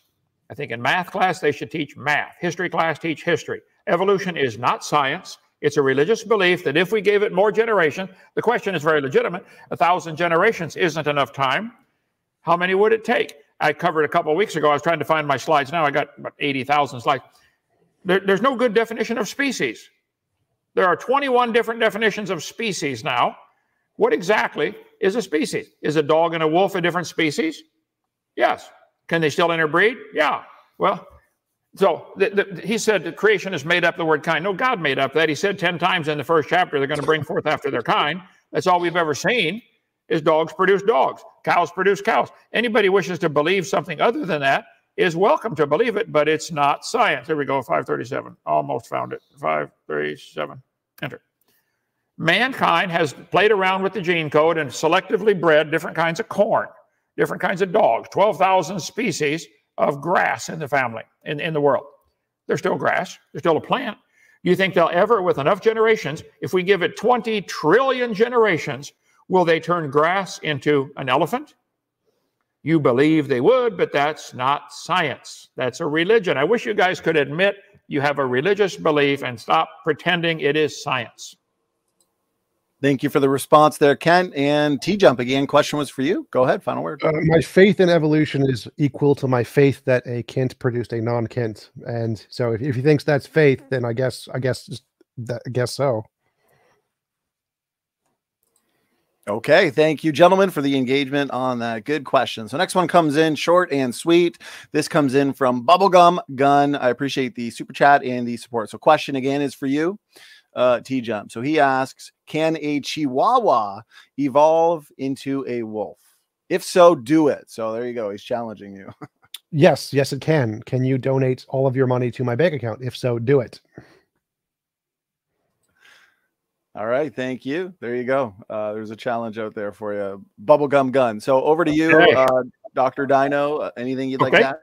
I think in math class, they should teach math. History class, teach history. Evolution is not science. It's a religious belief that if we gave it more generations, the question is very legitimate. A thousand generations isn't enough time. How many would it take? I covered a couple of weeks ago. I was trying to find my slides. Now I got about eighty thousand slides. There, there's no good definition of species. There are twenty-one different definitions of species now. What exactly is a species? Is a dog and a wolf a different species? Yes. Can they still interbreed? Yeah. Well, So the, the, he said that creation has made up the word kind. No, God made up that. He said ten times in the first chapter, they're going to bring forth after their kind. That's all we've ever seen is dogs produce dogs. Cows produce cows. Anybody wishes to believe something other than that is welcome to believe it, but it's not science. Here we go, five thirty-seven. Almost found it. five thirty-seven. Enter. Mankind has played around with the gene code and selectively bred different kinds of corn, different kinds of dogs, twelve thousand species of grass in the family, in, in the world. There's still grass. There's still a plant. You think they'll ever, with enough generations, if we give it twenty trillion generations, will they turn grass into an elephant? You believe they would, but that's not science. That's a religion. I wish you guys could admit you have a religious belief and stop pretending it is science. Thank you for the response there, Kent. And T Jump again, question was for you. Go ahead, final word. Uh, my faith in evolution is equal to my faith that a Kent produced a non-Kent. And so if, if he thinks that's faith, then I guess I guess, that, I guess so. Okay, thank you, gentlemen, for the engagement on that. Good question. So next one comes in short and sweet. This comes in from Bubblegum Gun. I appreciate the super chat and the support. So question again is for you, uh, T Jump. So he asks, can a Chihuahua evolve into a wolf? If so, do it. So there you go. He's challenging you. Yes, yes, it can. Can you donate all of your money to my bank account? If so, do it. All right, thank you. There you go. Uh, there's a challenge out there for you. Bubblegum Gun. So over to you, okay. uh, Doctor Dino. Uh, anything you'd okay. like to add?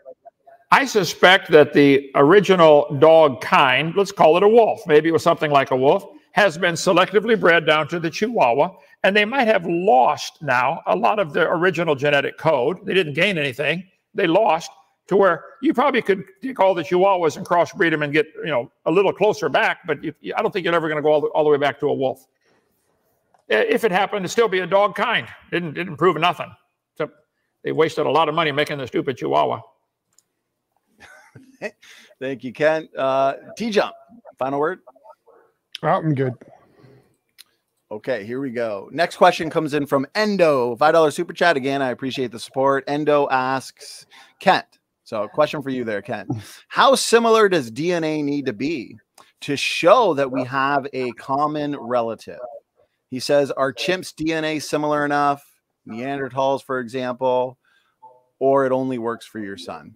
I suspect that the original dog kind, let's call it a wolf, maybe it was something like a wolf, has been selectively bred down to the Chihuahua, and they might have lost now a lot of their original genetic code. They didn't gain anything. They lost to where you probably could take all the Chihuahuas and crossbreed them and get, you know, a little closer back, but you, I don't think you're ever going to go all the, all the way back to a wolf. If it happened, it'd still be a dog kind. Didn't didn't prove nothing. So they wasted a lot of money making the stupid Chihuahua. Thank you, Ken. Uh, T Jump, final word? Oh, I'm good. Okay, here we go. Next question comes in from Endo. five dollar super chat. Again, I appreciate the support. Endo asks, Kent. So question for you there, Kent. How similar does D N A need to be to show that we have a common relative? He says, are chimps' D N A similar enough? Neanderthals, for example, or it only works for your son?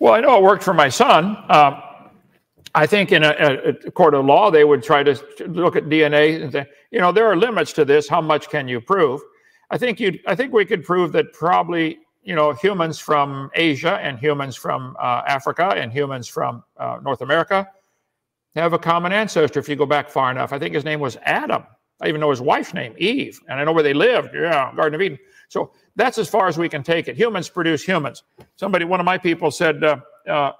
Well, I know it worked for my son. Um, I think in a, a court of law, they would try to look at D N A and say, you know, there are limits to this. How much can you prove? I think you. I think we could prove that probably, you know, humans from Asia and humans from uh, Africa and humans from uh, North America have a common ancestor if you go back far enough. I think his name was Adam. I even know his wife's name, Eve, and I know where they lived, yeah, Garden of Eden. So that's as far as we can take it. Humans produce humans. Somebody, one of my people said, uh, uh,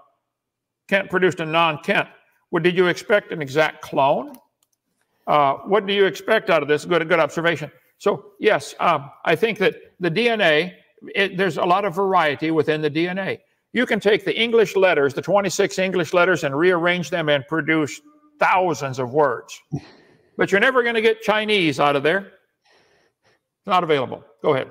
Kent produced a non-Kent. Well, did you expect an exact clone? Uh, what do you expect out of this? Good, good observation. So yes, um, I think that the D N A, It, there's a lot of variety within the D N A. You can take the English letters, the twenty-six English letters, and rearrange them and produce thousands of words. But you're never going to get Chinese out of there. It's not available. Go ahead.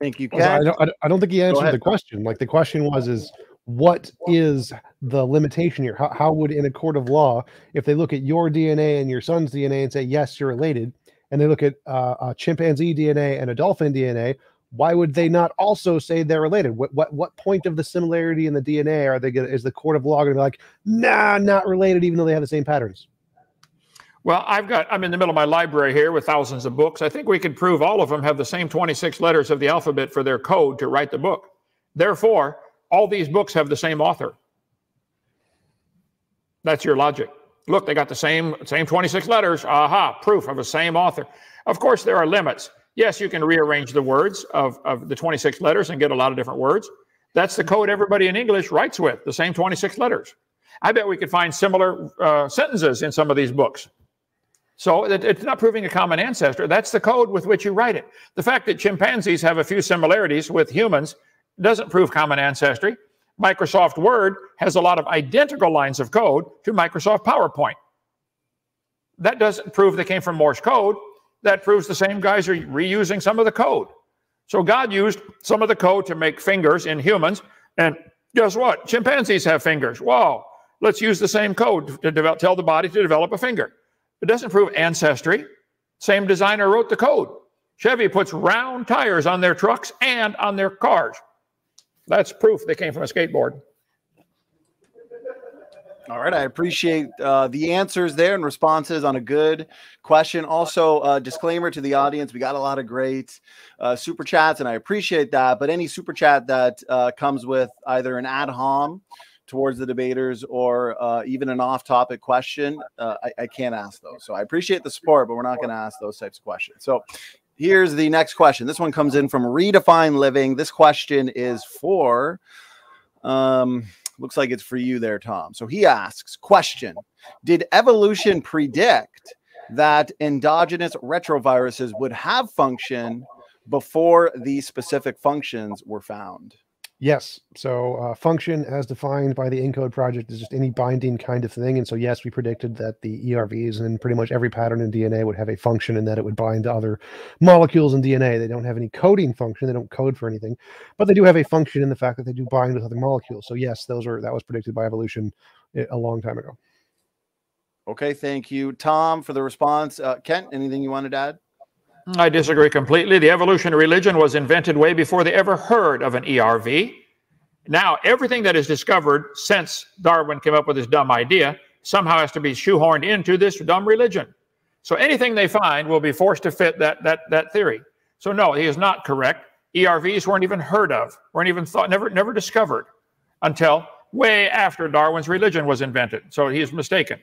Thank you, Ken. I don't, I don't think he answered the question. Like the question was, is what is the limitation here? How, how would, in a court of law, if they look at your D N A and your son's D N A and say, yes, you're related, and they look at uh, a chimpanzee D N A and a dolphin D N A, why would they not also say they're related? What what what point of the similarity in the D N A are they gonna, is the court of law going to be like, nah, not related, even though they have the same patterns? Well, I've got, I'm in the middle of my library here with thousands of books. I think we could prove all of them have the same twenty-six letters of the alphabet for their code to write the book. Therefore, all these books have the same author. That's your logic. Look, they got the same same twenty-six letters. Aha, proof of the same author. Of course, there are limits. Yes, you can rearrange the words of, of the twenty-six letters and get a lot of different words. That's the code everybody in English writes with, the same twenty-six letters. I bet we could find similar uh, sentences in some of these books. So it, it's not proving a common ancestor. That's the code with which you write it. The fact that chimpanzees have a few similarities with humans doesn't prove common ancestry. Microsoft Word has a lot of identical lines of code to Microsoft PowerPoint. That doesn't prove they came from Morse code. That proves the same guys are reusing some of the code. So God used some of the code to make fingers in humans. And guess what? Chimpanzees have fingers. Wow. Let's use the same code to develop, tell the body to develop a finger. It doesn't prove ancestry. Same designer wrote the code. Chevy puts round tires on their trucks and on their cars. That's proof they came from a skateboard. All right. I appreciate uh, the answers there and responses on a good question. Also, uh, disclaimer to the audience. We got a lot of great uh, super chats, and I appreciate that. But any super chat that uh, comes with either an ad hom towards the debaters or uh, even an off-topic question, uh, I, I can't ask those. So I appreciate the support, but we're not going to ask those types of questions. So here's the next question. This one comes in from Redefine Living. This question is for, um, looks like it's for you there, Tom. So he asks, question, did evolution predict that endogenous retroviruses would have function before these specific functions were found? Yes. So uh, function as defined by the ENCODE project is just any binding kind of thing. And so, yes, we predicted that the E R Vs and pretty much every pattern in D N A would have a function and that it would bind to other molecules in D N A. They don't have any coding function. They don't code for anything, but they do have a function in the fact that they do bind with other molecules. So, yes, those are that was predicted by evolution a long time ago. Okay. Thank you, Tom, for the response. Uh, Kent, anything you wanted to add? I disagree completely. The evolutionary religion was invented way before they ever heard of an E R V. Now, everything that is discovered since Darwin came up with his dumb idea somehow has to be shoehorned into this dumb religion. So anything they find will be forced to fit that, that, that theory. So no, he is not correct. E R Vs weren't even heard of, weren't even thought, never, never discovered until way after Darwin's religion was invented. So he is mistaken.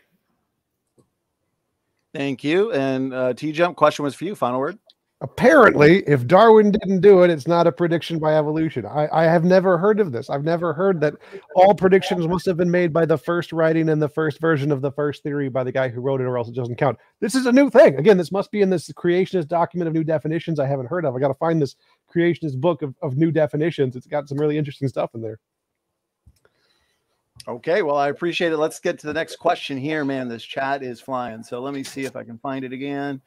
Thank you. And uh, T Jump, question was for you. Final word. Apparently, if Darwin didn't do it, it's not a prediction by evolution. I, I have never heard of this. I've never heard that all predictions must have been made by the first writing and the first version of the first theory by the guy who wrote it, or else it doesn't count. This is a new thing. Again, this must be in this creationist document of new definitions I haven't heard of. I got to find this creationist book of, of new definitions. It's got some really interesting stuff in there. Okay, well, I appreciate it. Let's get to the next question here, man. This chat is flying. So let me see if I can find it again.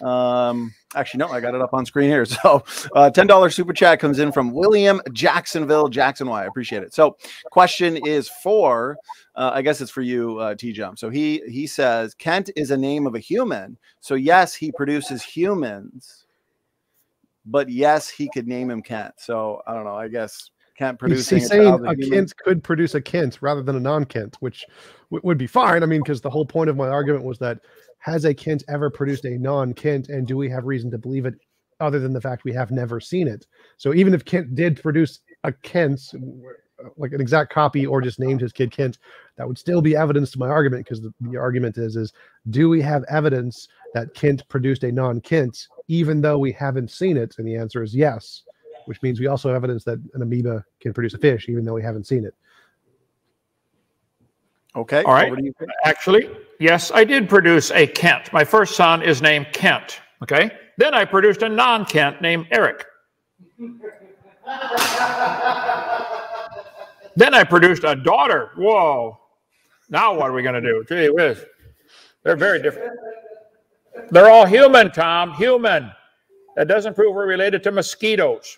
Um, actually, no, I got it up on screen here. So uh, ten dollar super chat comes in from William Jacksonville, Jackson Y. I appreciate it. So question is for, uh, I guess it's for you, uh, T Jump. So he, he says, Kent is a name of a human. So yes, he produces humans, but yes, he could name him Kent. So I don't know, I guess. Kent producing He's saying a, a Kent could produce a Kent rather than a non-Kent, which would be fine. I mean, because the whole point of my argument was that has a Kent ever produced a non-Kent, and do we have reason to believe it other than the fact we have never seen it? So even if Kent did produce a Kent, like an exact copy, or just named his kid Kent, that would still be evidence to my argument, because the, the argument is, is do we have evidence that Kent produced a non-Kent, even though we haven't seen it? And the answer is yes. Which means we also have evidence that an amoeba can produce a fish, even though we haven't seen it. Okay. All right. Actually, yes, I did produce a Kent. My first son is named Kent. Okay. Then I produced a non-Kent named Eric. Then I produced a daughter. Whoa. Now what are we going to do? Gee whiz. They're very different. They're all human, Tom. Human. That doesn't prove we're related to mosquitoes.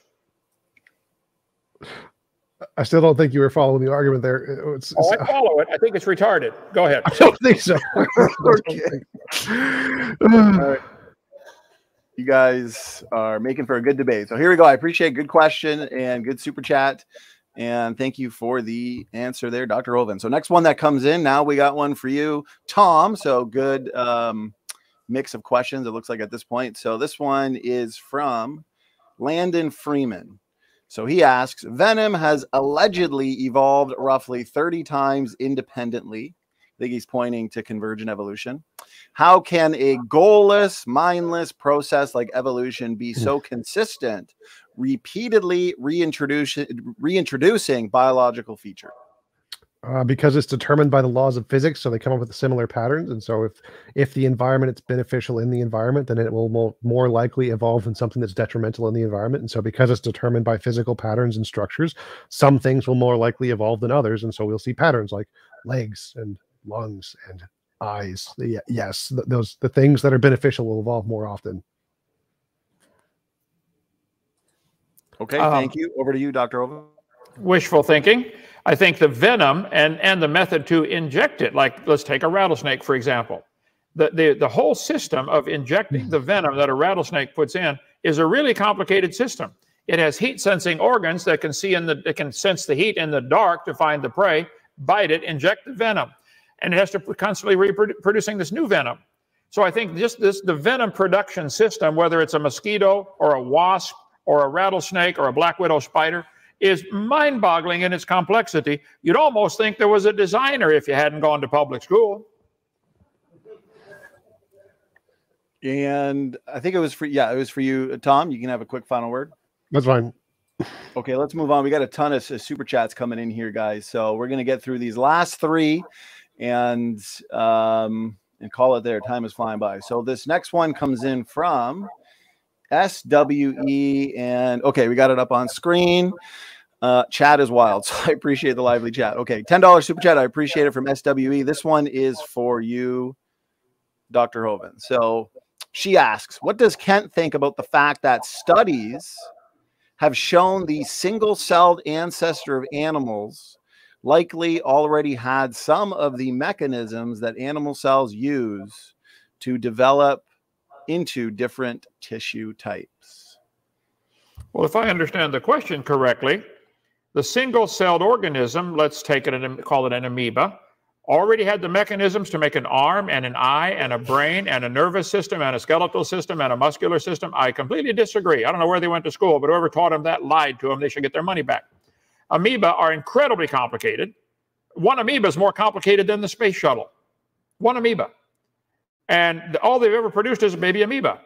I still don't think you were following the argument there. It's, oh, it's, I follow it. I think it's retarded. Go ahead. I don't think so. Okay. All right. You guys are making for a good debate. So here we go. I appreciate good question and good super chat. And thank you for the answer there, Doctor Hovind. So next one that comes in, now we got one for you, Tom. So good um, mix of questions, it looks like at this point. So this one is from Landon Freeman. So he asks, venom has allegedly evolved roughly thirty times independently. I think he's pointing to convergent evolution. How can a goalless, mindless process like evolution be so consistent, repeatedly reintroducing, reintroducing biological features? Uh, because it's determined by the laws of physics, so they come up with similar patterns. And so if if the environment, it's beneficial in the environment, then it will more, more likely evolve in something that's detrimental in the environment. And so because it's determined by physical patterns and structures, some things will more likely evolve than others. And so we'll see patterns like legs and lungs and eyes. Yes, th those the things that are beneficial will evolve more often. Okay, um, thank you. Over to you, Doctor Hovind. Wishful thinking. I think the venom and, and the method to inject it, like let's take a rattlesnake, for example. The, the, the whole system of injecting the venom that a rattlesnake puts in is a really complicated system. It has heat-sensing organs that can see in the, it can sense the heat in the dark to find the prey, bite it, inject the venom. And it has to constantly reproducing this new venom. So I think just this, the venom production system, whether it's a mosquito or a wasp or a rattlesnake or a black widow spider, is mind-boggling in its complexity. You'd almost think there was a designer if you hadn't gone to public school. And I think it was for, yeah, it was for you, Tom. You can have a quick final word. That's fine. Okay, let's move on. We got a ton of super chats coming in here, guys. So we're going to get through these last three and, um, and call it there. Time is flying by. So this next one comes in from S W E, and okay, we got it up on screen. Uh, chat is wild, so I appreciate the lively chat. Okay, ten dollar super chat. I appreciate it from S W E. This one is for you, Doctor Hovind. So she asks, what does Kent think about the fact that studies have shown the single-celled ancestor of animals likely already had some of the mechanisms that animal cells use to develop into different tissue types? Well, if I understand the question correctly, the single-celled organism, let's take it and call it an amoeba, already had the mechanisms to make an arm and an eye and a brain and a nervous system and a skeletal system and a muscular system. I completely disagree. I don't know where they went to school, but whoever taught them that lied to them. They should get their money back. Amoeba are incredibly complicated. One amoeba is more complicated than the space shuttle. One amoeba. And all they've ever produced is a baby amoeba.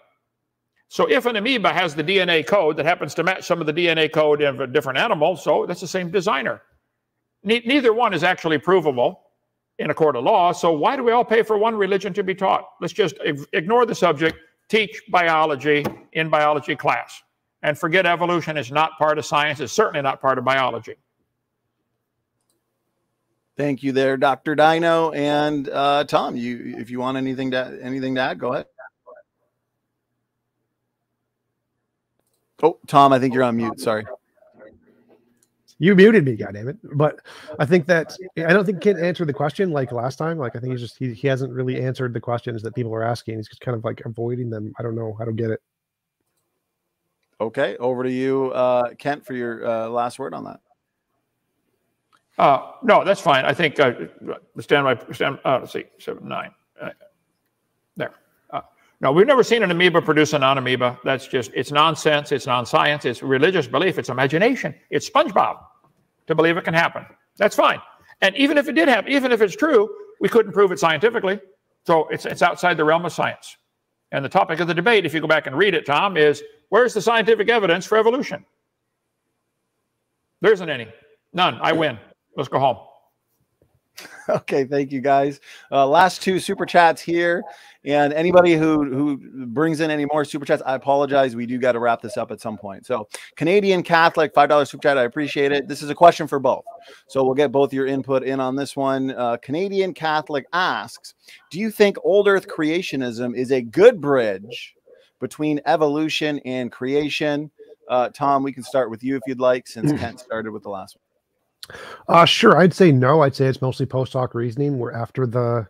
So if an amoeba has the D N A code that happens to match some of the D N A code of a different animal, so that's the same designer. Ne- neither one is actually provable in a court of law, so why do we all pay for one religion to be taught? Let's just ignore the subject, teach biology in biology class, and forget evolution is not part of science, it's certainly not part of biology. Thank you there, Doctor Dino. And uh, Tom, you, if you want anything to, anything to add, go ahead. Oh, Tom, I think you're on mute, sorry. You muted me, goddammit. But I think that I don't think Kent answered the question like last time. Like I think he's just he, he hasn't really answered the questions that people are asking. He's just kind of like avoiding them. I don't know. I don't get it. Okay, over to you, uh, Kent, for your uh, last word on that. Uh, no, that's fine. I think uh, stand by. Stand. Uh, let's see, seven, nine. Uh, there. Uh, no, we've never seen an amoeba produce a non-amoeba. That's just it's nonsense. It's non-science. It's religious belief. It's imagination. It's SpongeBob to believe it can happen. That's fine. And even if it did happen, even if it's true, we couldn't prove it scientifically. So it's, it's outside the realm of science. And the topic of the debate, if you go back and read it, Tom, is where's the scientific evidence for evolution? There isn't any. None. I win. Let's go home. Okay, thank you guys. Uh, last two super chats here. And anybody who, who brings in any more super chats, I apologize. We do got to wrap this up at some point. So Canadian Catholic, five dollar super chat. I appreciate it. This is a question for both. So we'll get both your input in on this one. Uh, Canadian Catholic asks, do you think old earth creationism is a good bridge between evolution and creation? Uh, Tom, we can start with you if you'd like, since Kent started with the last one. Uh, sure. I'd say no. I'd say it's mostly post hoc reasoning. We're after the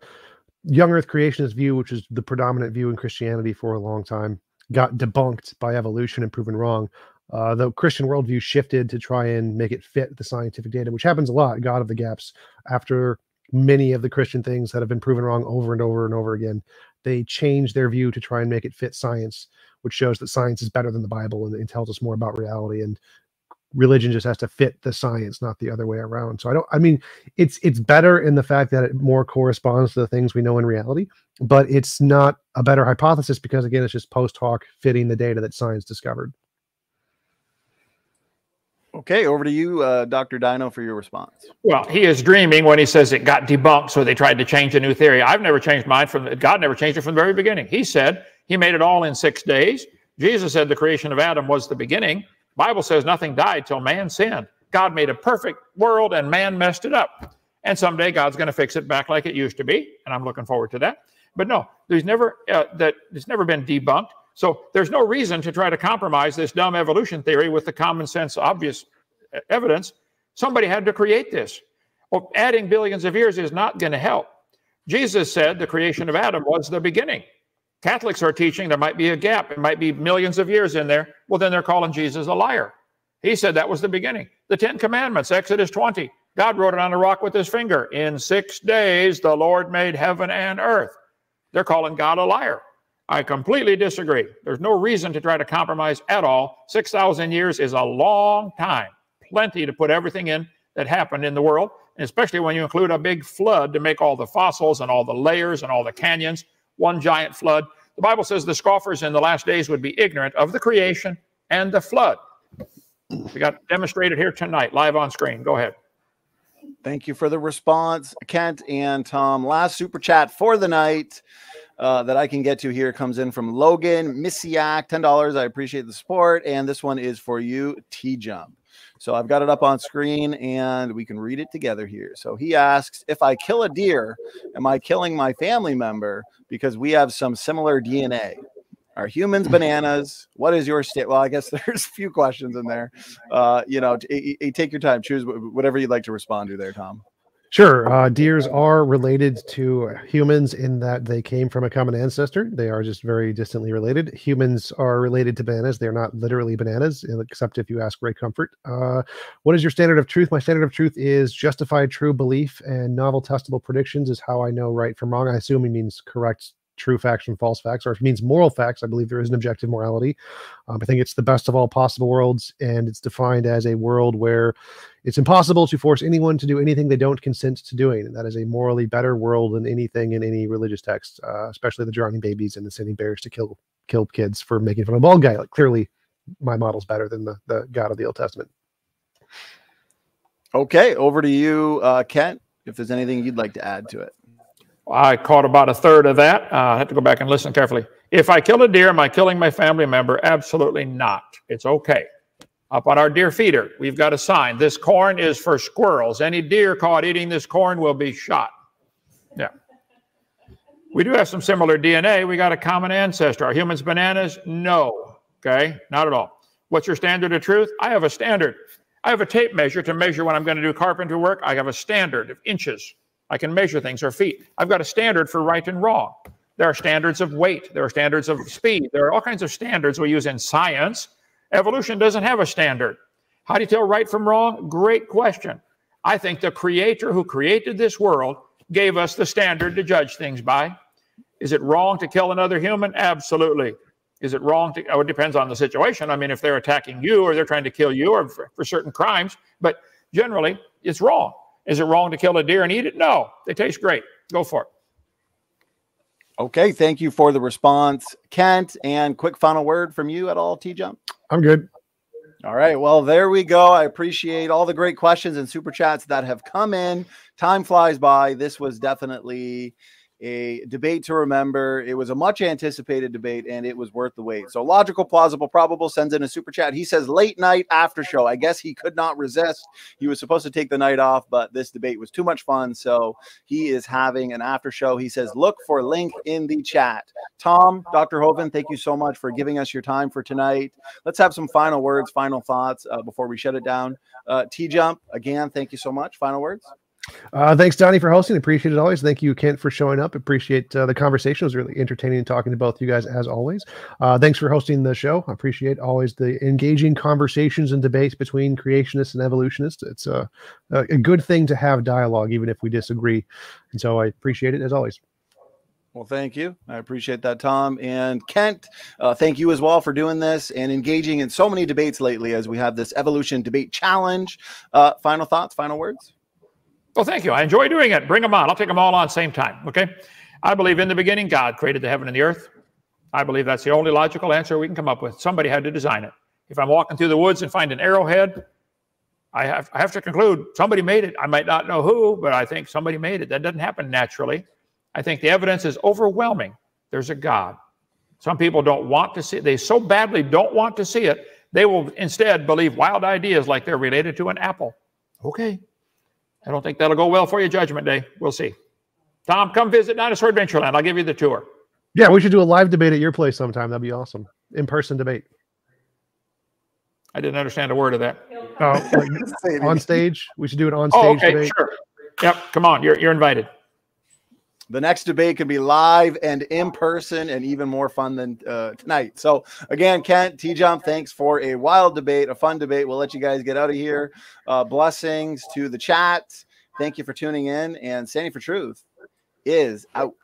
young earth creationist view, which is the predominant view in Christianity for a long time, got debunked by evolution and proven wrong. Uh, the Christian worldview shifted to try and make it fit the scientific data, which happens a lot, God of the gaps, after many of the Christian things that have been proven wrong over and over and over again. They change their view to try and make it fit science, which shows that science is better than the Bible and it tells us more about reality, and religion just has to fit the science, not the other way around. So I don't, I mean, it's, it's better in the fact that it more corresponds to the things we know in reality, but it's not a better hypothesis because, again, it's just post hoc fitting the data that science discovered. Okay. Over to you, uh, Doctor Dino, for your response. Well, he is dreaming when he says it got debunked. So they tried to change a new theory. I've never changed mine from, God never changed it from the very beginning. He said he made it all in six days. Jesus said the creation of Adam was the beginning. Bible says nothing died till man sinned. God made a perfect world and man messed it up. And someday God's going to fix it back like it used to be. And I'm looking forward to that. But no, there's never uh, that it's never been debunked. So there's no reason to try to compromise this dumb evolution theory with the common sense, obvious evidence. Somebody had to create this. Well, adding billions of years is not going to help. Jesus said the creation of Adam was the beginning. Catholics are teaching there might be a gap. It might be millions of years in there. Well, then they're calling Jesus a liar. He said that was the beginning. The Ten Commandments, Exodus twenty. God wrote it on a rock with his finger. In six days, the Lord made heaven and earth. They're calling God a liar. I completely disagree. There's no reason to try to compromise at all. six thousand years is a long time. Plenty to put everything in that happened in the world, especially when you include a big flood to make all the fossils and all the layers and all the canyons. One giant flood. The Bible says the scoffers in the last days would be ignorant of the creation and the flood. We got demonstrated here tonight, live on screen. Go ahead. Thank you for the response, Kent and Tom. Last super chat for the night uh, that I can get to here comes in from Logan Missiak, ten dollars. I appreciate the support. And this one is for you, TJump. So I've got it up on screen and we can read it together here. So he asks, if I kill a deer, am I killing my family member because we have some similar D N A? Are humans bananas? What is your state? Well, I guess there's a few questions in there. Uh, you know, t t take your time. Choose whatever you'd like to respond to there, Tom. Sure. Uh, deers are related to humans in that they came from a common ancestor. They are just very distantly related. Humans are related to bananas. They're not literally bananas, except if you ask Ray Comfort. Uh, what is your standard of truth? My standard of truth is justified true belief, and novel testable predictions is how I know right from wrong. I assume he means correct true facts and false facts, or if it means moral facts, I believe there is an objective morality. Um, I think it's the best of all possible worlds, and it's defined as a world where it's impossible to force anyone to do anything they don't consent to doing. And that is a morally better world than anything in any religious text, uh, especially the drowning babies and the sending bears to kill kill kids for making fun of a bald guy. Like, clearly, my model's better than the, the God of the Old Testament. Okay, over to you, uh, Kent, if there's anything you'd like to add to it. I caught about a third of that. Uh, I had to go back and listen carefully. If I kill a deer, am I killing my family member? Absolutely not. It's okay. Up on our deer feeder, we've got a sign. This corn is for squirrels. Any deer caught eating this corn will be shot. Yeah. We do have some similar D N A. We got a common ancestor. Are humans bananas? No. Okay. Not at all. What's your standard of truth? I have a standard. I have a tape measure to measure when I'm going to do carpentry work. I have a standard of inches. I can measure things, or feet. I've got a standard for right and wrong. There are standards of weight. There are standards of speed. There are all kinds of standards we use in science. Evolution doesn't have a standard. How do you tell right from wrong? Great question. I think the creator who created this world gave us the standard to judge things by. Is it wrong to kill another human? Absolutely. Is it wrong to, oh, it depends on the situation. I mean, if they're attacking you or they're trying to kill you or for, for certain crimes, but generally it's wrong. Is it wrong to kill a deer and eat it? No, they taste great. Go for it. Okay, thank you for the response, Kent. And quick final word from you at all, T Jump? I'm good. All right, well, there we go. I appreciate all the great questions and super chats that have come in. Time flies by. This was definitely a debate to remember. It was a much anticipated debate, and it was worth the wait. So logical, plausible, probable sends in a super chat. He says, late night after show. I guess he could not resist. He was supposed to take the night off, but this debate was too much fun. So he is having an after show. He says, look for link in the chat. Tom, Doctor Hovind, thank you so much for giving us your time for tonight. Let's have some final words, final thoughts uh, before we shut it down. Uh, T Jump, again, thank you so much. Final words. Uh, thanks, Donnie, for hosting. Appreciate it always. Thank you, Kent, for showing up. Appreciate uh, the conversation. It was really entertaining talking to both you guys, as always. Uh, thanks for hosting the show. I appreciate always the engaging conversations and debates between creationists and evolutionists. It's uh, a good thing to have dialogue, even if we disagree. And so I appreciate it, as always. Well, thank you. I appreciate that, Tom. And Kent, uh, thank you as well for doing this and engaging in so many debates lately as we have this evolution debate challenge. Uh, final thoughts, final words? Well, thank you. I enjoy doing it. Bring them on. I'll take them all on same time. Okay. I believe in the beginning, God created the heaven and the earth. I believe that's the only logical answer we can come up with. Somebody had to design it. If I'm walking through the woods and find an arrowhead, I have, I have to conclude somebody made it. I might not know who, but I think somebody made it. That doesn't happen naturally. I think the evidence is overwhelming. There's a God. Some people don't want to see it. They so badly don't want to see it. They will instead believe wild ideas like they're related to an apple. Okay. I don't think that'll go well for you Judgment Day. We'll see. Tom, come visit Dinosaur Adventure Land. I'll give you the tour. Yeah, we should do a live debate at your place sometime. That'd be awesome. In-person debate. I didn't understand a word of that. Oh, on stage? We should do it on stage. Oh, okay, debate. Sure. Yep, come on. You're, you're invited. The next debate can be live and in person and even more fun than uh, tonight. So again, Kent, T Jump, thanks for a wild debate, a fun debate. We'll let you guys get out of here. Uh, blessings to the chat. Thank you for tuning in, and Standing for Truth is out.